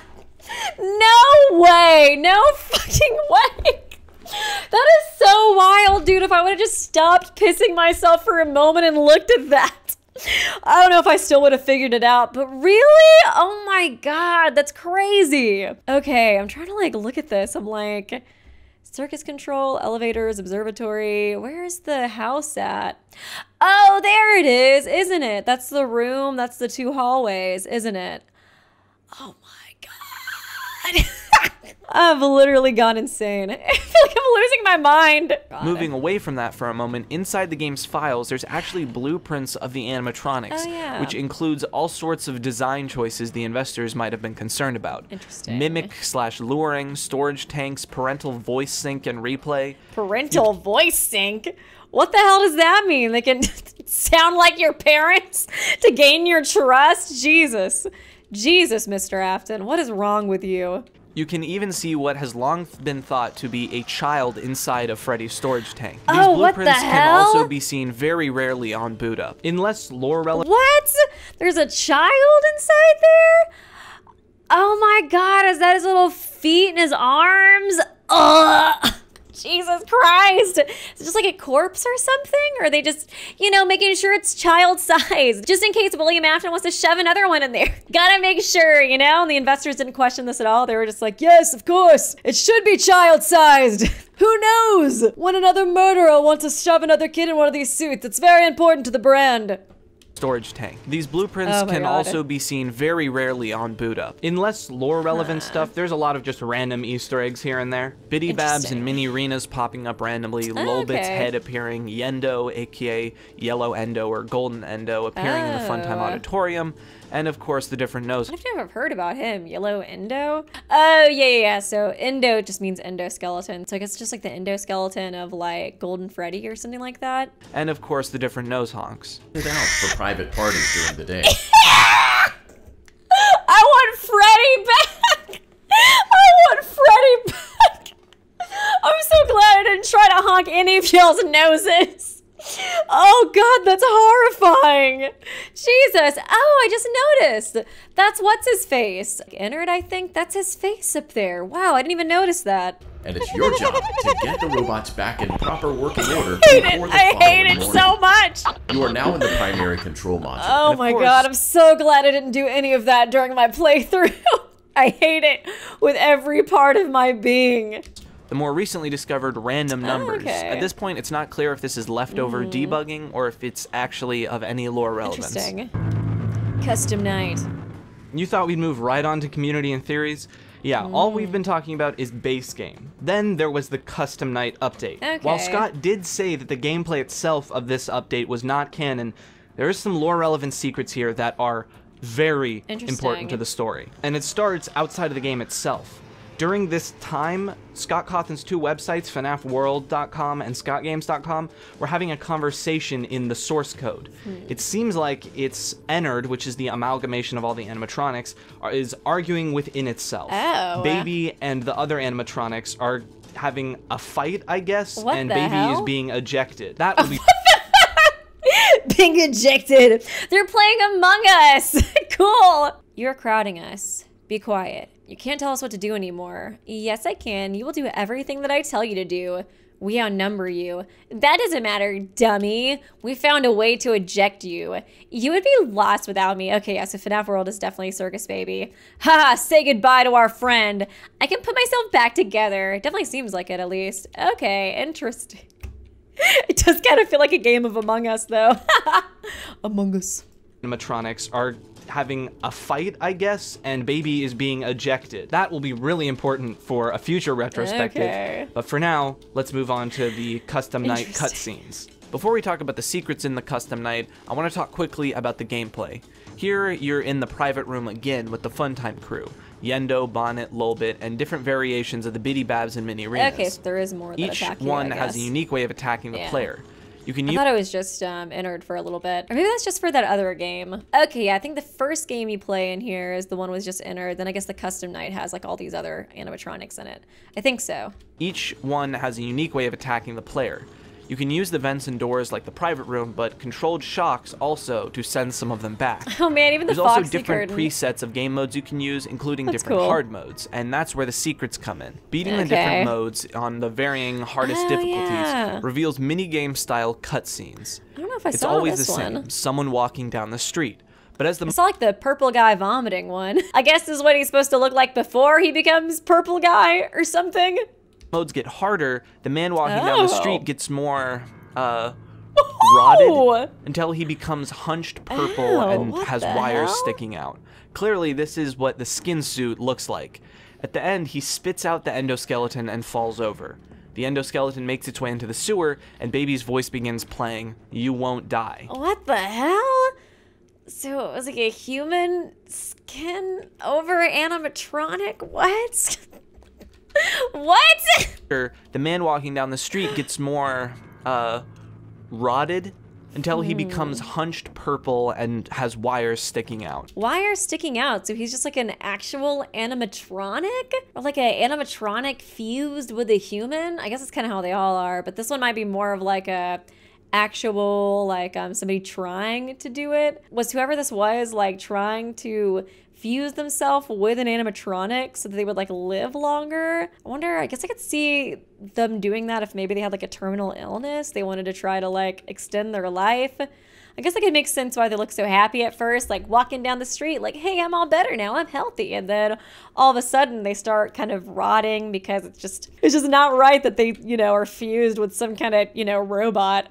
No way! No fucking way! That is so wild, dude. If I would have just stopped pissing myself for a moment and looked at that, I don't know if I still would have figured it out, but really? Oh my god, that's crazy. Okay, I'm trying to like look at this. I'm like, circus control, elevators, observatory. Where is the house at? Oh, there it is, isn't it? That's the room, that's the two hallways, isn't it? Oh my god. I've literally gone insane. I feel like I'm losing my mind. Moving away from that for a moment, inside the game's files, there's actually blueprints of the animatronics, which includes all sorts of design choices the investors might have been concerned about. Interesting. Mimic/luring, storage tanks, parental voice sync, and replay. Parental voice sync? What the hell does that mean? They can sound like your parents to gain your trust? Jesus. Jesus, Mr. Afton, what is wrong with you? You can even see what has long been thought to be a child inside of Freddy's storage tank. These blueprints can also be seen very rarely on boot up, unless lore relevant. What? There's a child inside there? Oh my god, is that his little feet and his arms? Ugh. Jesus Christ. It's just like a corpse or something? Or are they just, you know, making sure it's child size? Just in case William Afton wants to shove another one in there. Gotta make sure, you know? And the investors didn't question this at all. They were just like, yes, of course. It should be child sized. Who knows? When another murderer wants to shove another kid in one of these suits, it's very important to the brand. Storage tank. These blueprints can also be seen very rarely on boot up. Unless lore relevant stuff, there's a lot of just random Easter eggs here and there. Bidybabs and Minireenas popping up randomly, Lolbit's head appearing, Yenndo, aka Yellow Endo or Golden Endo, appearing in the Funtime Auditorium, and of course the different nose. I've never heard about him, Yellow Endo? Oh, yeah. So Endo just means endoskeleton. So I guess it's just like the endoskeleton of like Golden Freddy or something like that. And of course the different nose honks. Private parties during the day. I want Freddy back! I want Freddy back! I'm so glad I didn't try to honk any of y'all's noses. Oh god, that's horrifying! Jesus! Oh, I just noticed! That's what's-his-face. Ennard, I think? That's his face up there. Wow, I didn't even notice that. And it's your job to get the robots back in proper working order. I hate it so much. You are now in the primary control module. Oh my god, I'm so glad I didn't do any of that during my playthrough. I hate it with every part of my being. The more recently discovered random numbers. At this point, it's not clear if this is leftover debugging or if it's actually of any lore relevance. Interesting. Custom night. You thought we'd move right on to community and theories? Yeah, all we've been talking about is base game. Then there was the custom night update. While Scott did say that the gameplay itself of this update was not canon, there is some lore relevant secrets here that are very important to the story. And it starts outside of the game itself. During this time, Scott Cawthon's two websites, FNAFworld.com and scottgames.com, were having a conversation in the source code. It seems like it's Ennard, which is the amalgamation of all the animatronics, is arguing within itself. Baby and the other animatronics are having a fight, I guess, and Baby is being ejected. That would be being ejected. They're playing Among Us. Cool. You're crowding us. Be quiet. You can't tell us what to do anymore. Yes, I can. You will do everything that I tell you to do. We outnumber you. That doesn't matter, dummy. We found a way to eject you. You would be lost without me. Okay, yeah, so FNAF World is definitely Circus Baby. Haha, say goodbye to our friend. I can put myself back together. It definitely seems like it, at least. Okay, interesting. It does kind of feel like a game of Among Us, though. Among Us. Animatronics are having a fight, I guess, and Baby is being ejected. That will be really important for a future retrospective. But for now, let's move on to the custom night cutscenes. Before we talk about the secrets in the custom night, I want to talk quickly about the gameplay. Here, you're in the private room again with the Funtime crew. Yenndo, Bonnet, Lolbit, and different variations of the Bidybabs and Mini Arenas. Okay, so there is more that attack you, I guess. Each one has a unique way of attacking the player. You can use. I thought it was just Ennard for a little bit. Or maybe that's just for that other game. Okay, yeah, I think the first game you play in here is the one with just Ennard. Then I guess the custom night has like all these other animatronics in it. I think so. Each one has a unique way of attacking the player. You can use the vents and doors like the private room, but controlled shocks also to send some of them back. Oh man, even the foxy curtain. There's also different presets of game modes you can use, including different hard modes, and that's where the secrets come in. Beating the different modes on the varying hardest difficulties reveals minigame style cutscenes. I don't know if I saw this one. It's always the same, someone walking down the street. But as the it's like the purple guy vomiting one. I guess this is what he's supposed to look like before he becomes purple guy or something. Modes get harder, the man walking down the street gets more rotted until he becomes hunched purple and has wires sticking out. Clearly, this is what the skin suit looks like. At the end, he spits out the endoskeleton and falls over. The endoskeleton makes its way into the sewer, and Baby's voice begins playing, "You won't die." What the hell? So it was like a human skin over animatronic? What? What? The man walking down the street gets more rotted until he becomes hunched purple and has wires sticking out. Wires sticking out? So he's just like an actual animatronic? Or like an animatronic fused with a human? I guess that's kind of how they all are, but this one might be more of like a actual, like somebody trying to do it. Was whoever this was like trying to fuse themselves with an animatronic so that they would like live longer? I wonder, I guess I could see them doing that if maybe they had like a terminal illness. They wanted to try to like extend their life. I guess that could make sense why they look so happy at first, like walking down the street, like, hey, I'm all better now, I'm healthy. And then all of a sudden they start kind of rotting because it's just not right that they, you know, are fused with some kind of, you know, robot.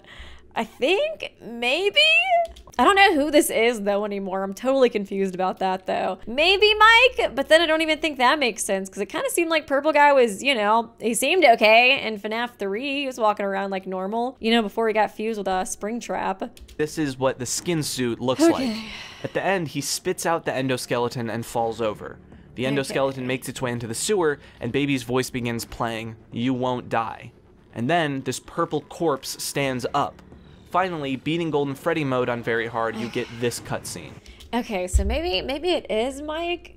I think maybe? I don't know who this is though anymore. I'm totally confused about that though. Maybe Mike, but then I don't even think that makes sense because it kind of seemed like Purple Guy was, you know, he seemed okay. In FNAF 3, he was walking around like normal, you know, before he got fused with a Springtrap. This is what the skin suit looks like. At the end, he spits out the endoskeleton and falls over. The endoskeleton makes its way into the sewer and Baby's voice begins playing, "You won't die." And then this purple corpse stands up. Finally, beating Golden Freddy mode on very hard, you get this cutscene. Okay, so maybe it is Mike.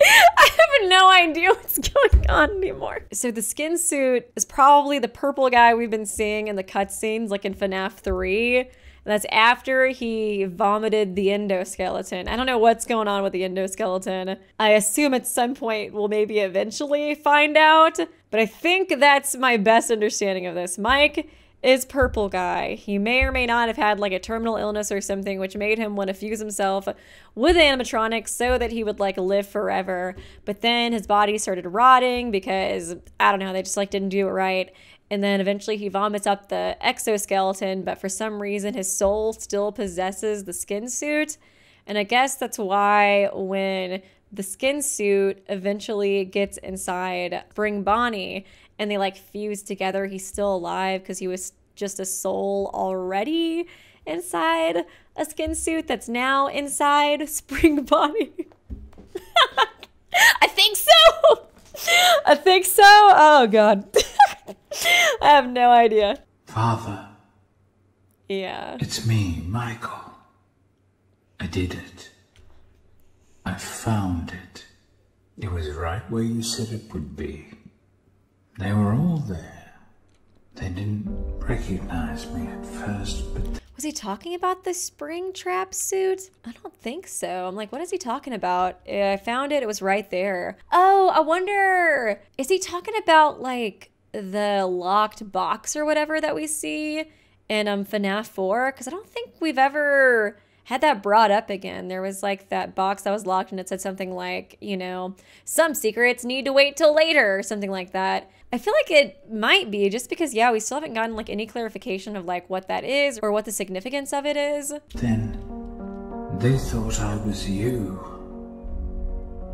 I have no idea what's going on anymore. So the skin suit is probably the purple guy we've been seeing in the cutscenes, like in FNAF 3. And that's after he vomited the endoskeleton. I don't know what's going on with the endoskeleton. I assume at some point we'll maybe eventually find out, but I think that's my best understanding of this. Mike is purple guy. He may or may not have had like a terminal illness or something which made him want to fuse himself with animatronics so that he would like live forever. But then his body started rotting because, I don't know, they just like didn't do it right. And then eventually he vomits up the exoskeleton, but for some reason his soul still possesses the skin suit. And I guess that's why when the skin suit eventually gets inside Bring Bonnie and they like fuse together, he's still alive because he was just a soul already inside a skin suit that's now inside Spring Bonnie. I think so! I think so? Oh god. I have no idea. Father. Yeah. It's me, Michael. I did it. I found it. It was right where you said it would be. They were all there. They didn't recognize me at first, but... Was he talking about the Springtrap suit? I don't think so. I'm like, what is he talking about? I found it. It was right there. Oh, I wonder... Is he talking about, like, the locked box or whatever that we see in FNAF 4? Because I don't think we've ever... had that brought up again. There was like that box that was locked and it said something like, you know, some secrets need to wait till later or something like that. I feel like it might be just because, yeah, we still haven't gotten like any clarification of like what that is or what the significance of it is. Then they thought I was you.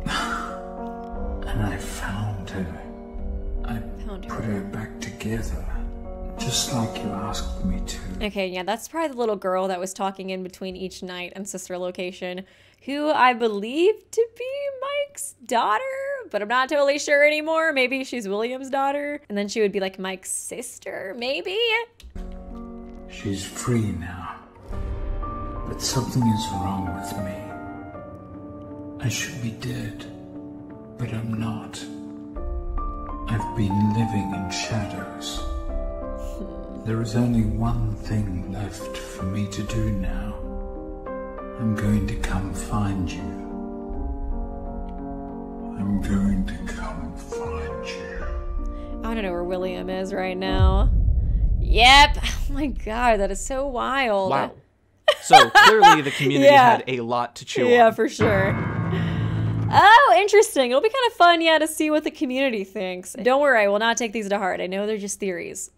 And I found her. I put her back together. Just like you asked me to. Okay, yeah, that's probably the little girl that was talking in between each night and Sister Location, who I believe to be Mike's daughter, but I'm not totally sure anymore. Maybe she's William's daughter, and then she would be like Mike's sister, maybe? She's free now, but something is wrong with me. I should be dead, but I'm not. I've been living in shadows. There is only one thing left for me to do now. I'm going to come find you. I'm going to come find you. I don't know where William is right now. Yep. Oh my god, that is so wild. Wow. So clearly the community had a lot to chew on. Yeah, for sure. Oh, interesting. It'll be kind of fun, yeah, to see what the community thinks. Don't worry, I will not take these to heart. I know they're just theories.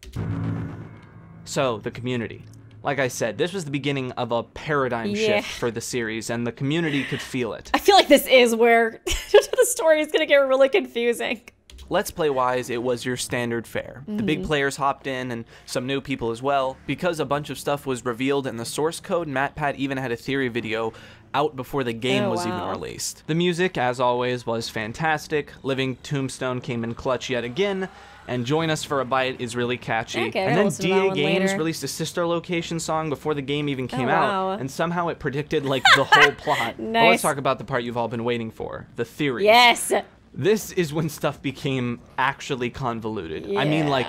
So, the community. Like I said, this was the beginning of a paradigm shift for the series, and the community could feel it. I feel like this is where the story is going to get really confusing. Let's Play-wise, it was your standard fare. Mm-hmm. The big players hopped in, and some new people as well, because a bunch of stuff was revealed, and the source code, MatPat even had a theory video out before the game was even released. The music, as always, was fantastic. Living Tombstone came in clutch yet again, and Join Us for a Bite is really catchy. Okay, and then DA Games released a Sister Location song before the game even came out, and somehow it predicted like the whole plot. Nice. Well, let's talk about the part you've all been waiting for, the theories. Yes! This is when stuff became actually convoluted. Yeah. I mean, like,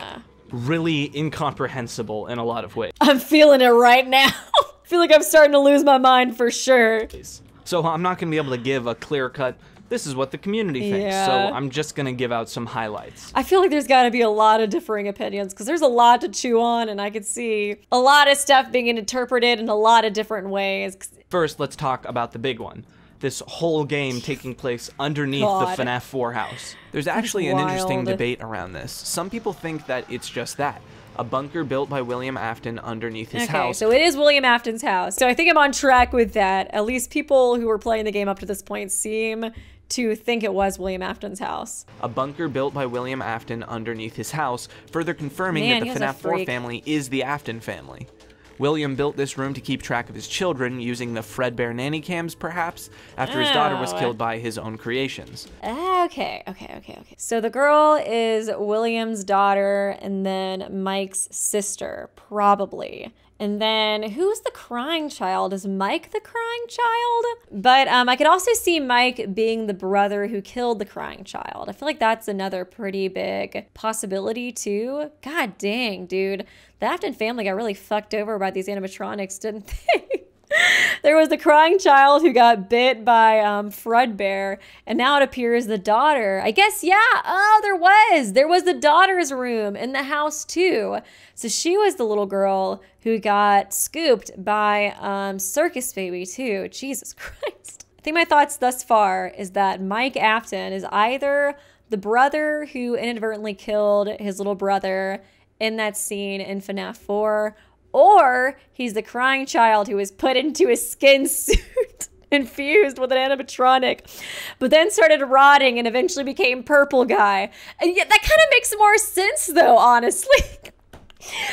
really incomprehensible in a lot of ways. I'm feeling it right now. I feel like I'm starting to lose my mind for sure. So I'm not going to be able to give a clear-cut, this is what the community thinks, so I'm just going to give out some highlights. I feel like there's got to be a lot of differing opinions, because there's a lot to chew on, and I could see a lot of stuff being interpreted in a lot of different ways. First, let's talk about the big one. This whole game taking place underneath the FNAF 4 house. There's actually an interesting debate around this. Some people think that it's just that, a bunker built by William Afton underneath his house. So it is William Afton's house. So I think I'm on track with that. At least people who were playing the game up to this point seem to think it was William Afton's house. A bunker built by William Afton underneath his house, further confirming that the FNAF 4 family is the Afton family. William built this room to keep track of his children, using the Fredbear nanny cams, perhaps, after his daughter was killed by his own creations. Okay. So the girl is William's daughter, and then Mike's sister, probably. And then who's the crying child? Is Mike the crying child? But I could also see Mike being the brother who killed the crying child. I feel like that's another pretty big possibility too. God dang, dude. The Afton family got really fucked over by these animatronics, didn't they? There was the crying child who got bit by Fredbear, and now it appears the daughter. I guess, there was the daughter's room in the house too. So she was the little girl who got scooped by Circus Baby too. Jesus Christ. I think my thoughts thus far is that Mike Afton is either the brother who inadvertently killed his little brother in that scene in FNAF 4, or he's the crying child who was put into his skin suit and fused with an animatronic, but then started rotting and eventually became Purple Guy. And yet that kind of makes more sense though, honestly.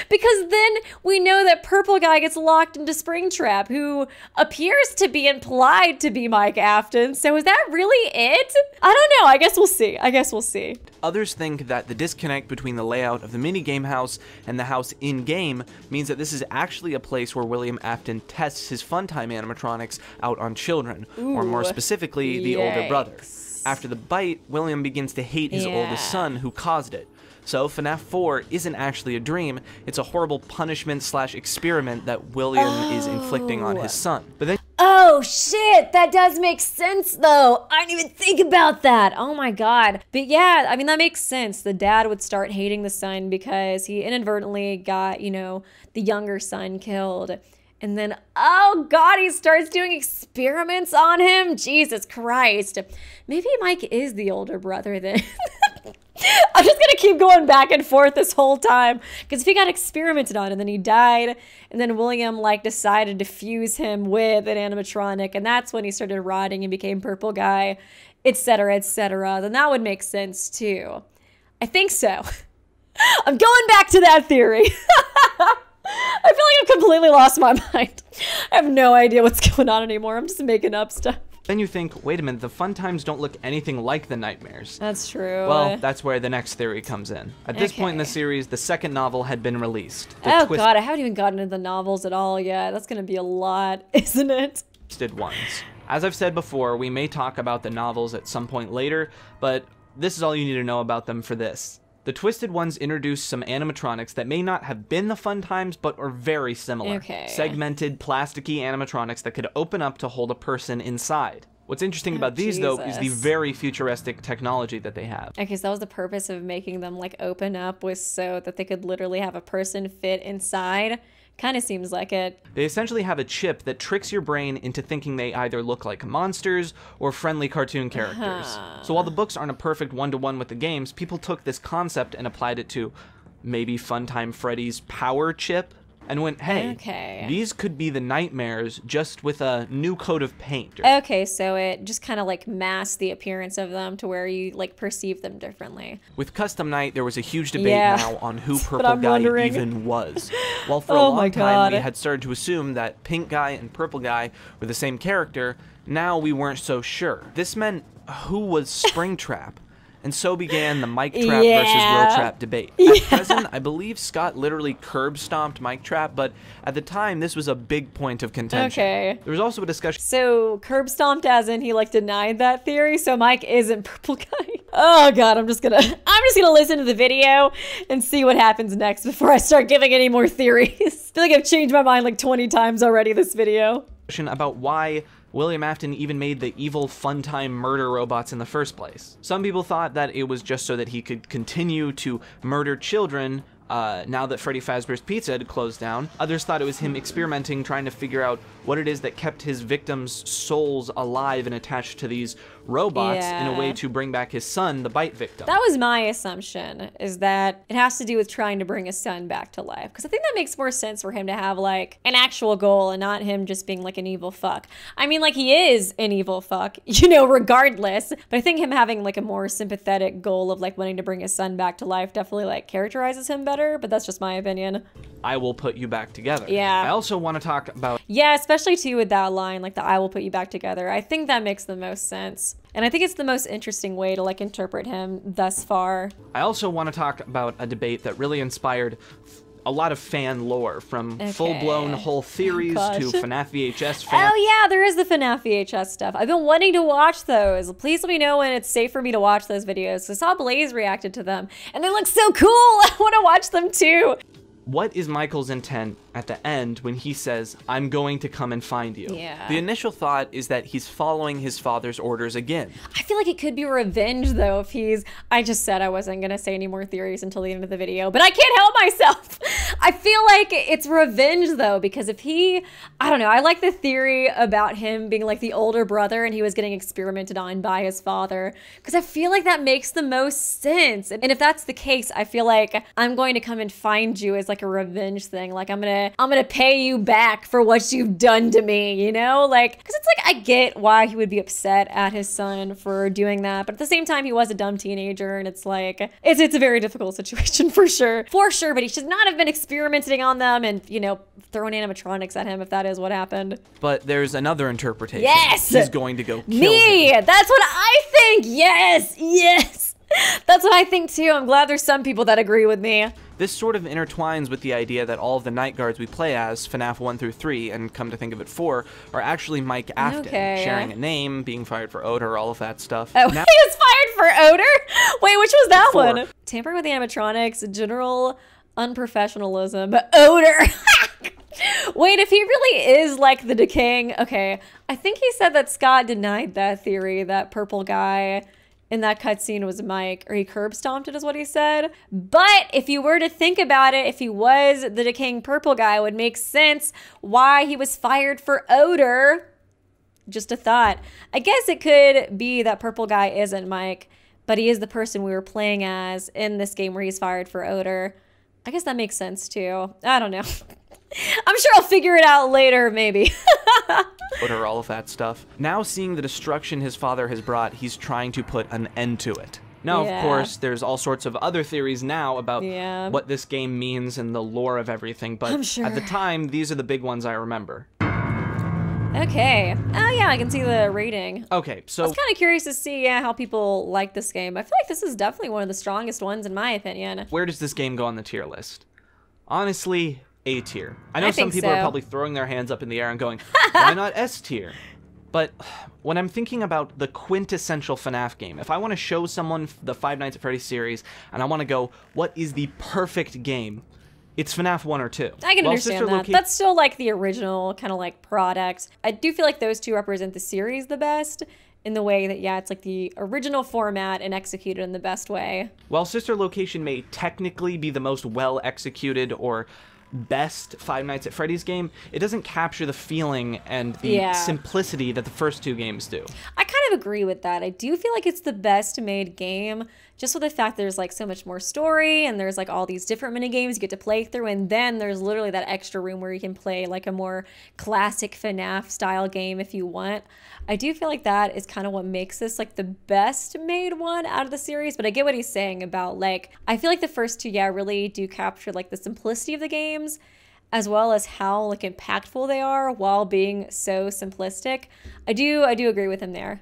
Because then we know that Purple Guy gets locked into Springtrap, who appears to be implied to be Mike Afton. So is that really it? I don't know. I guess we'll see. Others think that the disconnect between the layout of the minigame house and the house in-game means that this is actually a place where William Afton tests his Funtime animatronics out on children, or more specifically, the older brother. After the bite, William begins to hate his oldest son who caused it. So FNAF 4 isn't actually a dream, it's a horrible punishment slash experiment that William is inflicting on his son. But then that does make sense though. I didn't even think about that. Oh my god. But yeah, I mean, that makes sense. The dad would start hating the son because he inadvertently got, you know, the younger son killed. And then, oh god, he starts doing experiments on him? Jesus Christ. Maybe Mike is the older brother then. I'm just gonna keep going back and forth this whole time, because if he got experimented on and then he died, and then William like decided to fuse him with an animatronic, and that's when he started rotting and became Purple Guy, etc., then that would make sense too. I think so. I'm going back to that theory. I feel like I've completely lost my mind. I have no idea what's going on anymore. I'm just making up stuff. Then you think, wait a minute, the fun times don't look anything like the nightmares. That's true. Well, that's where the next theory comes in. At this point in the series, the second novel had been released. Oh god, I haven't even gotten into the novels at all yet. That's gonna be a lot, isn't it? Twisted Ones. As I've said before, we may talk about the novels at some point later, but this is all you need to know about them for this. The Twisted Ones introduced some animatronics that may not have been the fun times, but are very similar. Segmented, plasticky animatronics that could open up to hold a person inside. What's interesting about these, though, is the very futuristic technology that they have. Okay, so that was the purpose of making them, like, open up, was so that they could literally have a person fit inside. Kind of seems like it. They essentially have a chip that tricks your brain into thinking they either look like monsters or friendly cartoon characters. So while the books aren't a perfect one-to-one with the games, people took this concept and applied it to maybe Funtime Freddy's power chip and went, hey, these could be the nightmares just with a new coat of paint. Okay, so it just kind of like masked the appearance of them to where you like perceive them differently. With Custom Night, there was a huge debate now on who Purple Guy even was. While for a long time, we had started to assume that Pink Guy and Purple Guy were the same character, now we weren't so sure. This meant who was Springtrap? And so began the Mike Trap versus Real Trap debate. At present, I believe Scott literally curb-stomped Mike Trap, but at the time, this was a big point of contention. There was also a discussion. So curb-stomped as in he like denied that theory, so Mike isn't Purple Guy. Oh god, I'm just gonna listen to the video and see what happens next before I start giving any more theories. I feel like I've changed my mind like 20 times already this video. About why William Afton even made the evil Funtime murder robots in the first place. Some people thought that it was just so that he could continue to murder children now that Freddy Fazbear's Pizza had closed down. Others thought it was him experimenting, trying to figure out what it is that kept his victims' souls alive and attached to these robots in a way to bring back his son, the bite victim. That was my assumption, is that it has to do with trying to bring his son back to life. Because I think that makes more sense for him to have like an actual goal and not him just being like an evil fuck. I mean, like, he is an evil fuck, you know, regardless. But I think him having like a more sympathetic goal of like wanting to bring his son back to life definitely like characterizes him better. But that's just my opinion. I will put you back together. Yeah. I also want to talk about... Yeah, especially too with that line, like the I will put you back together. I think that makes the most sense. And I think it's the most interesting way to like interpret him thus far. I also want to talk about a debate that really inspired a lot of fan lore, from full-blown whole theories to FNAF VHS fan. Oh yeah, there is the FNAF VHS stuff. I've been wanting to watch those. Please let me know when it's safe for me to watch those videos, because I saw Blaze reacted to them, and they look so cool! I want to watch them too! What is Michael's intent at the end when he says, I'm going to come and find you? The initial thought is that he's following his father's orders again. I feel like it could be revenge, though, if he's... I just said I wasn't going to say any more theories until the end of the video, but I can't help myself! I feel like it's revenge, though, because if he... I don't know, I like the theory about him being, like, the older brother and he was getting experimented on by his father, because I feel like that makes the most sense. And if that's the case, I feel like I'm going to come and find you is, like, a revenge thing. Like, I'm gonna pay you back for what you've done to me, you know? Like, because it's like, I get why he would be upset at his son for doing that, but at the same time, he was a dumb teenager, and it's like, it's a very difficult situation for sure. For sure, but he should not have been experimenting on them and, you know, throwing animatronics at him if that is what happened. But there's another interpretation. Yes! He's going to go kill me! Him. That's what I think! Yes! Yes! That's what I think too. I'm glad there's some people that agree with me. This sort of intertwines with the idea that all of the night guards we play as, FNAF 1 through 3, and come to think of it 4, are actually Mike Afton, sharing a name, being fired for odor, all of that stuff. Oh, now he was fired for odor? Wait, which was that one? Tampering with the animatronics, general unprofessionalism, odor. Wait, if he really is like the decaying... Okay, I think he said that Scott denied that theory, that Purple Guy in that cutscene was Mike, or he curb stomped it is what he said. But if you were to think about it, if he was the decaying Purple Guy, it would make sense why he was fired for odor. Just a thought. I guess it could be that Purple Guy isn't Mike, but he is the person we were playing as in this game where he's fired for odor. I guess that makes sense too. I don't know. I'm sure I'll figure it out later, maybe. Or all of that stuff. Now, seeing the destruction his father has brought, he's trying to put an end to it. Now, of course, there's all sorts of other theories now about what this game means and the lore of everything, but at the time, these are the big ones I remember. Okay. Oh yeah, I can see the rating. Okay, so I was kind of curious to see how people like this game. I feel like this is definitely one of the strongest ones in my opinion. Where does this game go on the tier list? Honestly, A tier. I know some people are probably throwing their hands up in the air and going, why not S tier? But when I'm thinking about the quintessential FNAF game, if I want to show someone the Five Nights at Freddy's series and I want to go, what is the perfect game? It's FNAF 1 or 2. I can understand that. That's still like the original kind of like product. I do feel like those two represent the series the best in the way that, yeah, it's like the original format and executed in the best way. While Sister Location may technically be the most well executed or best Five Nights at Freddy's game, it doesn't capture the feeling and the simplicity that the first two games do. I kind of agree with that. I do feel like it's the best made game, just with the fact there's like so much more story and there's like all these different mini games you get to play through, and then there's literally that extra room where you can play like a more classic FNAF style game if you want. I do feel like that is kind of what makes this like the best made one out of the series, but I get what he's saying about like, I feel like the first two, yeah, really do capture like the simplicity of the game, as well as how like impactful they are while being so simplistic. I do agree with him there.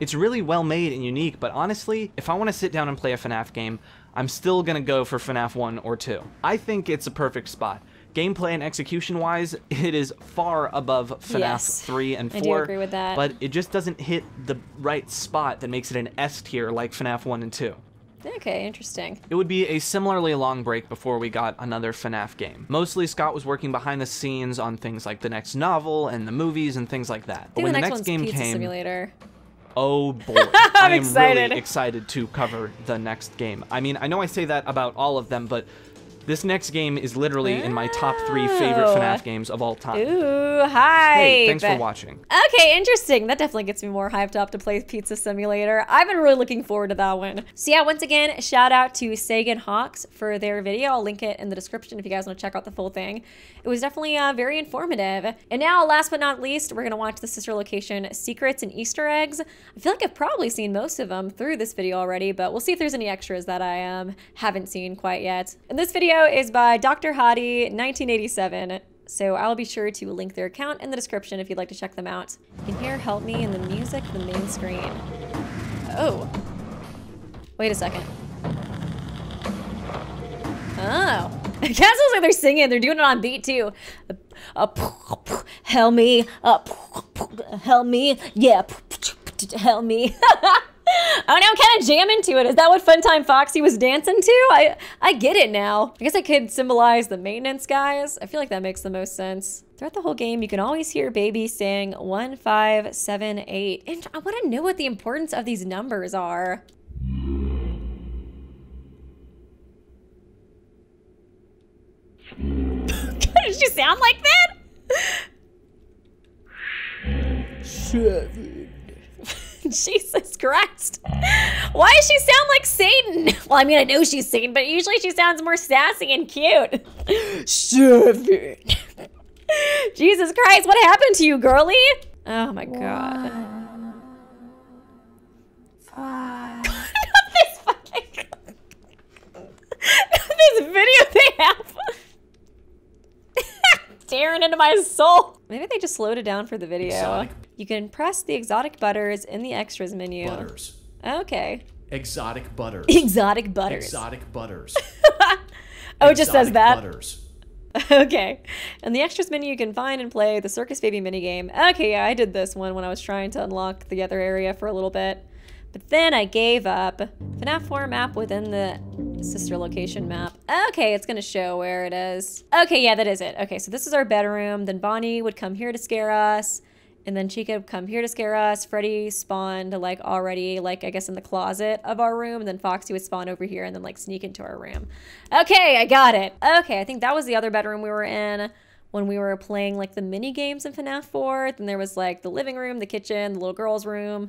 It's really well made and unique, but honestly, if I want to sit down and play a FNAF game, I'm still gonna go for FNAF 1 or 2. I think it's a perfect spot. Gameplay and execution-wise, it is far above FNAF 3 and 4. I do agree with that. But it just doesn't hit the right spot that makes it an S tier like FNAF 1 and 2. Okay, interesting. It would be a similarly long break before we got another FNAF game. Mostly Scott was working behind the scenes on things like the next novel and the movies and things like that. But when the next game came, Pizza Simulator. Oh boy. I am really excited to cover the next game. I mean, I know I say that about all of them, but this next game is literally in my top 3 favorite FNAF games of all time. Ooh, hi. Hey, thanks for watching. Okay, interesting. That definitely gets me more hyped up to play Pizza Simulator. I've been really looking forward to that one. So yeah, once again, shout out to Sagan Hawks for their video. I'll link it in the description if you guys want to check out the full thing. It was definitely very informative. And now, last but not least, we're going to watch the Sister Location secrets and Easter eggs. I feel like I've probably seen most of them through this video already, but we'll see if there's any extras that I haven't seen quite yet. In this video is by Dr. Hottie 1987, so I'll be sure to link their account in the description if you'd like to check them out. You can hear Help Me in the music, the main screen. Oh, wait a second. Oh, it sounds like they're singing. They're doing it on beat too. Help me, help me, yeah, help me. Oh, now I'm kind of jamming to it. Is that what Funtime Foxy was dancing to? I get it now. I guess I could symbolize the maintenance guys. I feel like that makes the most sense. Throughout the whole game, you can always hear Baby sing 1578. And I want to know what the importance of these numbers are. Did she sound like that? Seven. Jesus Christ. Why does she sound like Satan? Well, I mean, I know she's Satan, but usually she sounds more sassy and cute. Jesus Christ, what happened to you, girly? Oh my God. Not this fucking... Not this video they have. Staring into my soul. Maybe they just slowed it down for the video. Exotic. You can press the exotic butters in the extras menu. Butters. Okay. Exotic butters. Exotic butters. Exotic butters. Oh, it just says that. Butters. Okay. In the extras menu, you can find and play the Circus Baby minigame. Okay, yeah, I did this one when I was trying to unlock the other area for a little bit. But then I gave up. FNAF 4 map within the Sister Location map. Okay, it's gonna show where it is. Okay, yeah, that is it. Okay, so this is our bedroom. Then Bonnie would come here to scare us. And then Chica would come here to scare us. Freddy spawned like already, like I guess in the closet of our room. And then Foxy would spawn over here and then like sneak into our room. Okay, I got it. Okay, I think that was the other bedroom we were in when we were playing like the mini games in FNAF 4. Then there was like the living room, the kitchen, the little girl's room.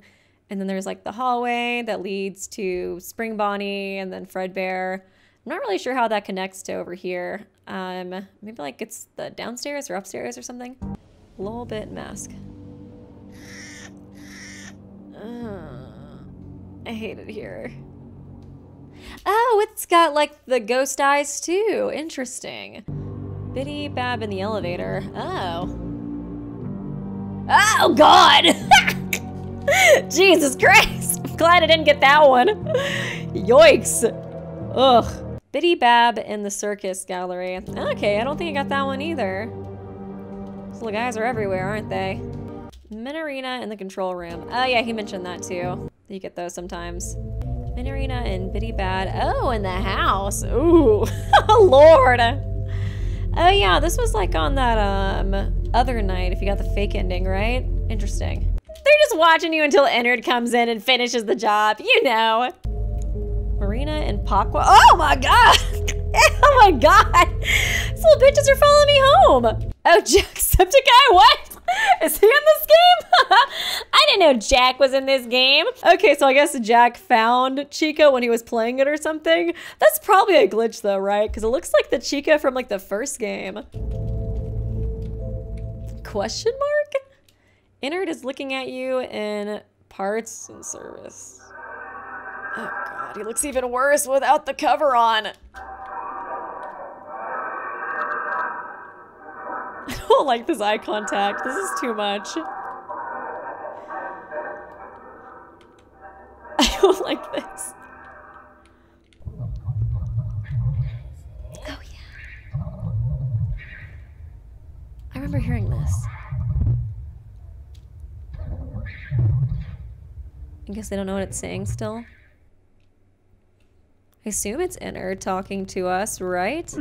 And then there's like the hallway that leads to Spring Bonnie and then Fredbear. I'm not really sure how that connects to over here. Maybe like it's the downstairs or upstairs or something. Lolbit mask. I hate it here. Oh, it's got like the ghost eyes too. Interesting. Bidybab in the elevator. Oh. Oh, God! Jesus Christ! I'm glad I didn't get that one. Yikes. Ugh. Bidybab in the Circus Gallery. Okay, I don't think I got that one either. These little guys are everywhere, aren't they? Minireena in the control room. Oh, yeah, he mentioned that too. You get those sometimes. Minireena and Bidybab. Oh, in the house. Ooh. Lord. Oh, yeah, this was like on that other night if you got the fake ending, right? Interesting. They're just watching you until Ennard comes in and finishes the job, you know. Minireena and Paqua. Oh my God! Oh my God! These little bitches are following me home. Oh, Jacksepticeye, what? Is he in this game? I didn't know Jack was in this game. Okay, so I guess Jack found Chica when he was playing it or something. That's probably a glitch though, right? Because it looks like the Chica from like the first game. Question mark? Ennard is looking at you in parts and service. Oh God, he looks even worse without the cover on. I don't like this eye contact. This is too much. I don't like this. Oh yeah. I remember hearing this. I guess they don't know what it's saying still. I assume it's Ennard talking to us, right?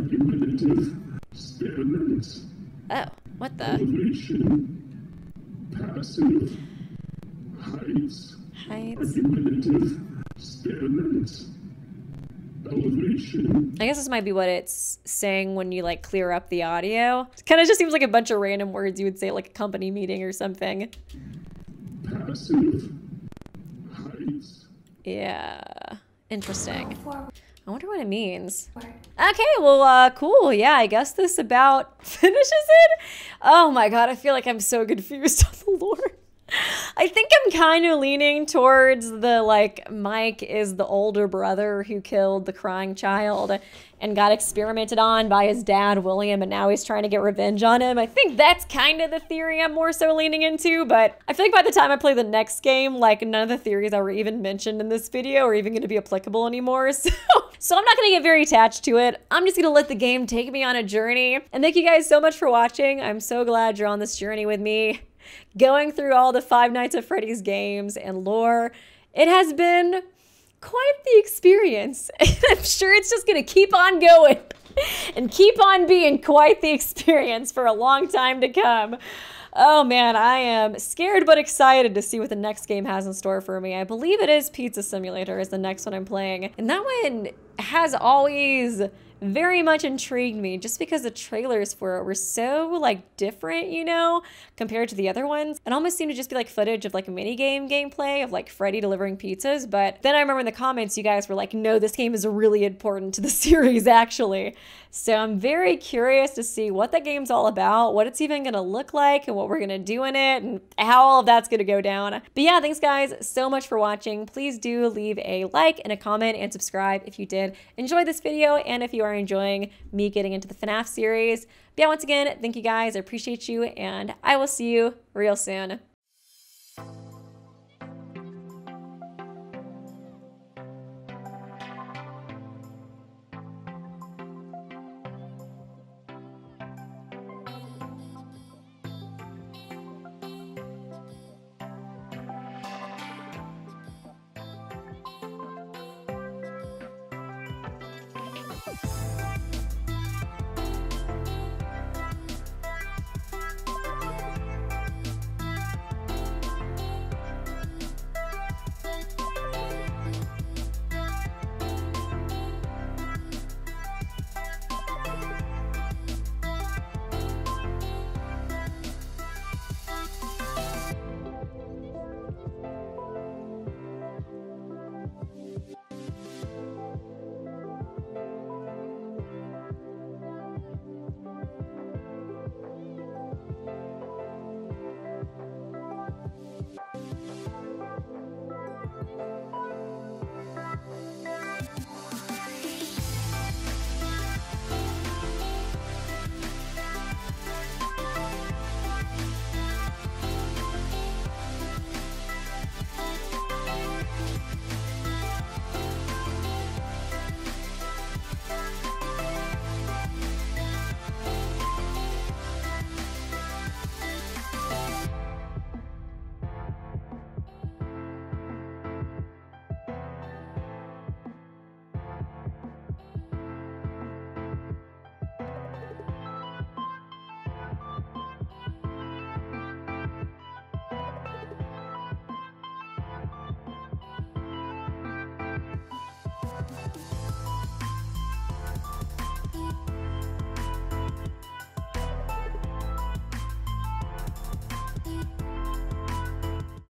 Oh, what the? Passive. Heights. I guess this might be what it's saying when you like clear up the audio. It kind of just seems like a bunch of random words you would say at, like a company meeting or something. Passive. Heights. Yeah. Interesting. I wonder what it means. Okay, well, cool. Yeah, I guess this about finishes it. Oh my God, I feel like I'm so confused on the lore. I think I'm kind of leaning towards the, like, Mike is the older brother who killed the crying child and got experimented on by his dad, William, and now he's trying to get revenge on him. I think that's kind of the theory I'm more so leaning into, but I feel like by the time I play the next game, like, none of the theories that were even mentioned in this video are even going to be applicable anymore, so I'm not going to get very attached to it. I'm just going to let the game take me on a journey, and thank you guys so much for watching. I'm so glad you're on this journey with me, going through all the Five Nights at Freddy's games and lore. It has been quite the experience. I'm sure it's just gonna keep on going and keep on being quite the experience for a long time to come. Oh man, I am scared but excited to see what the next game has in store for me. I believe it is Pizza Simulator is the next one I'm playing. And that one has always very much intrigued me just because the trailers for it were so like different, you know, compared to the other ones. It almost seemed to just be like footage of like a mini game gameplay of like Freddy delivering pizzas. But then I remember in the comments, you guys were like, no, this game is really important to the series actually. So I'm very curious to see what that game's all about, what it's even gonna look like and what we're gonna do in it and how all of that's gonna go down. But yeah, thanks guys so much for watching. Please do leave a like and a comment and subscribe if you did enjoy this video and if you are enjoying me getting into the FNAF series. But yeah, once again, thank you guys. I appreciate you and I will see you real soon.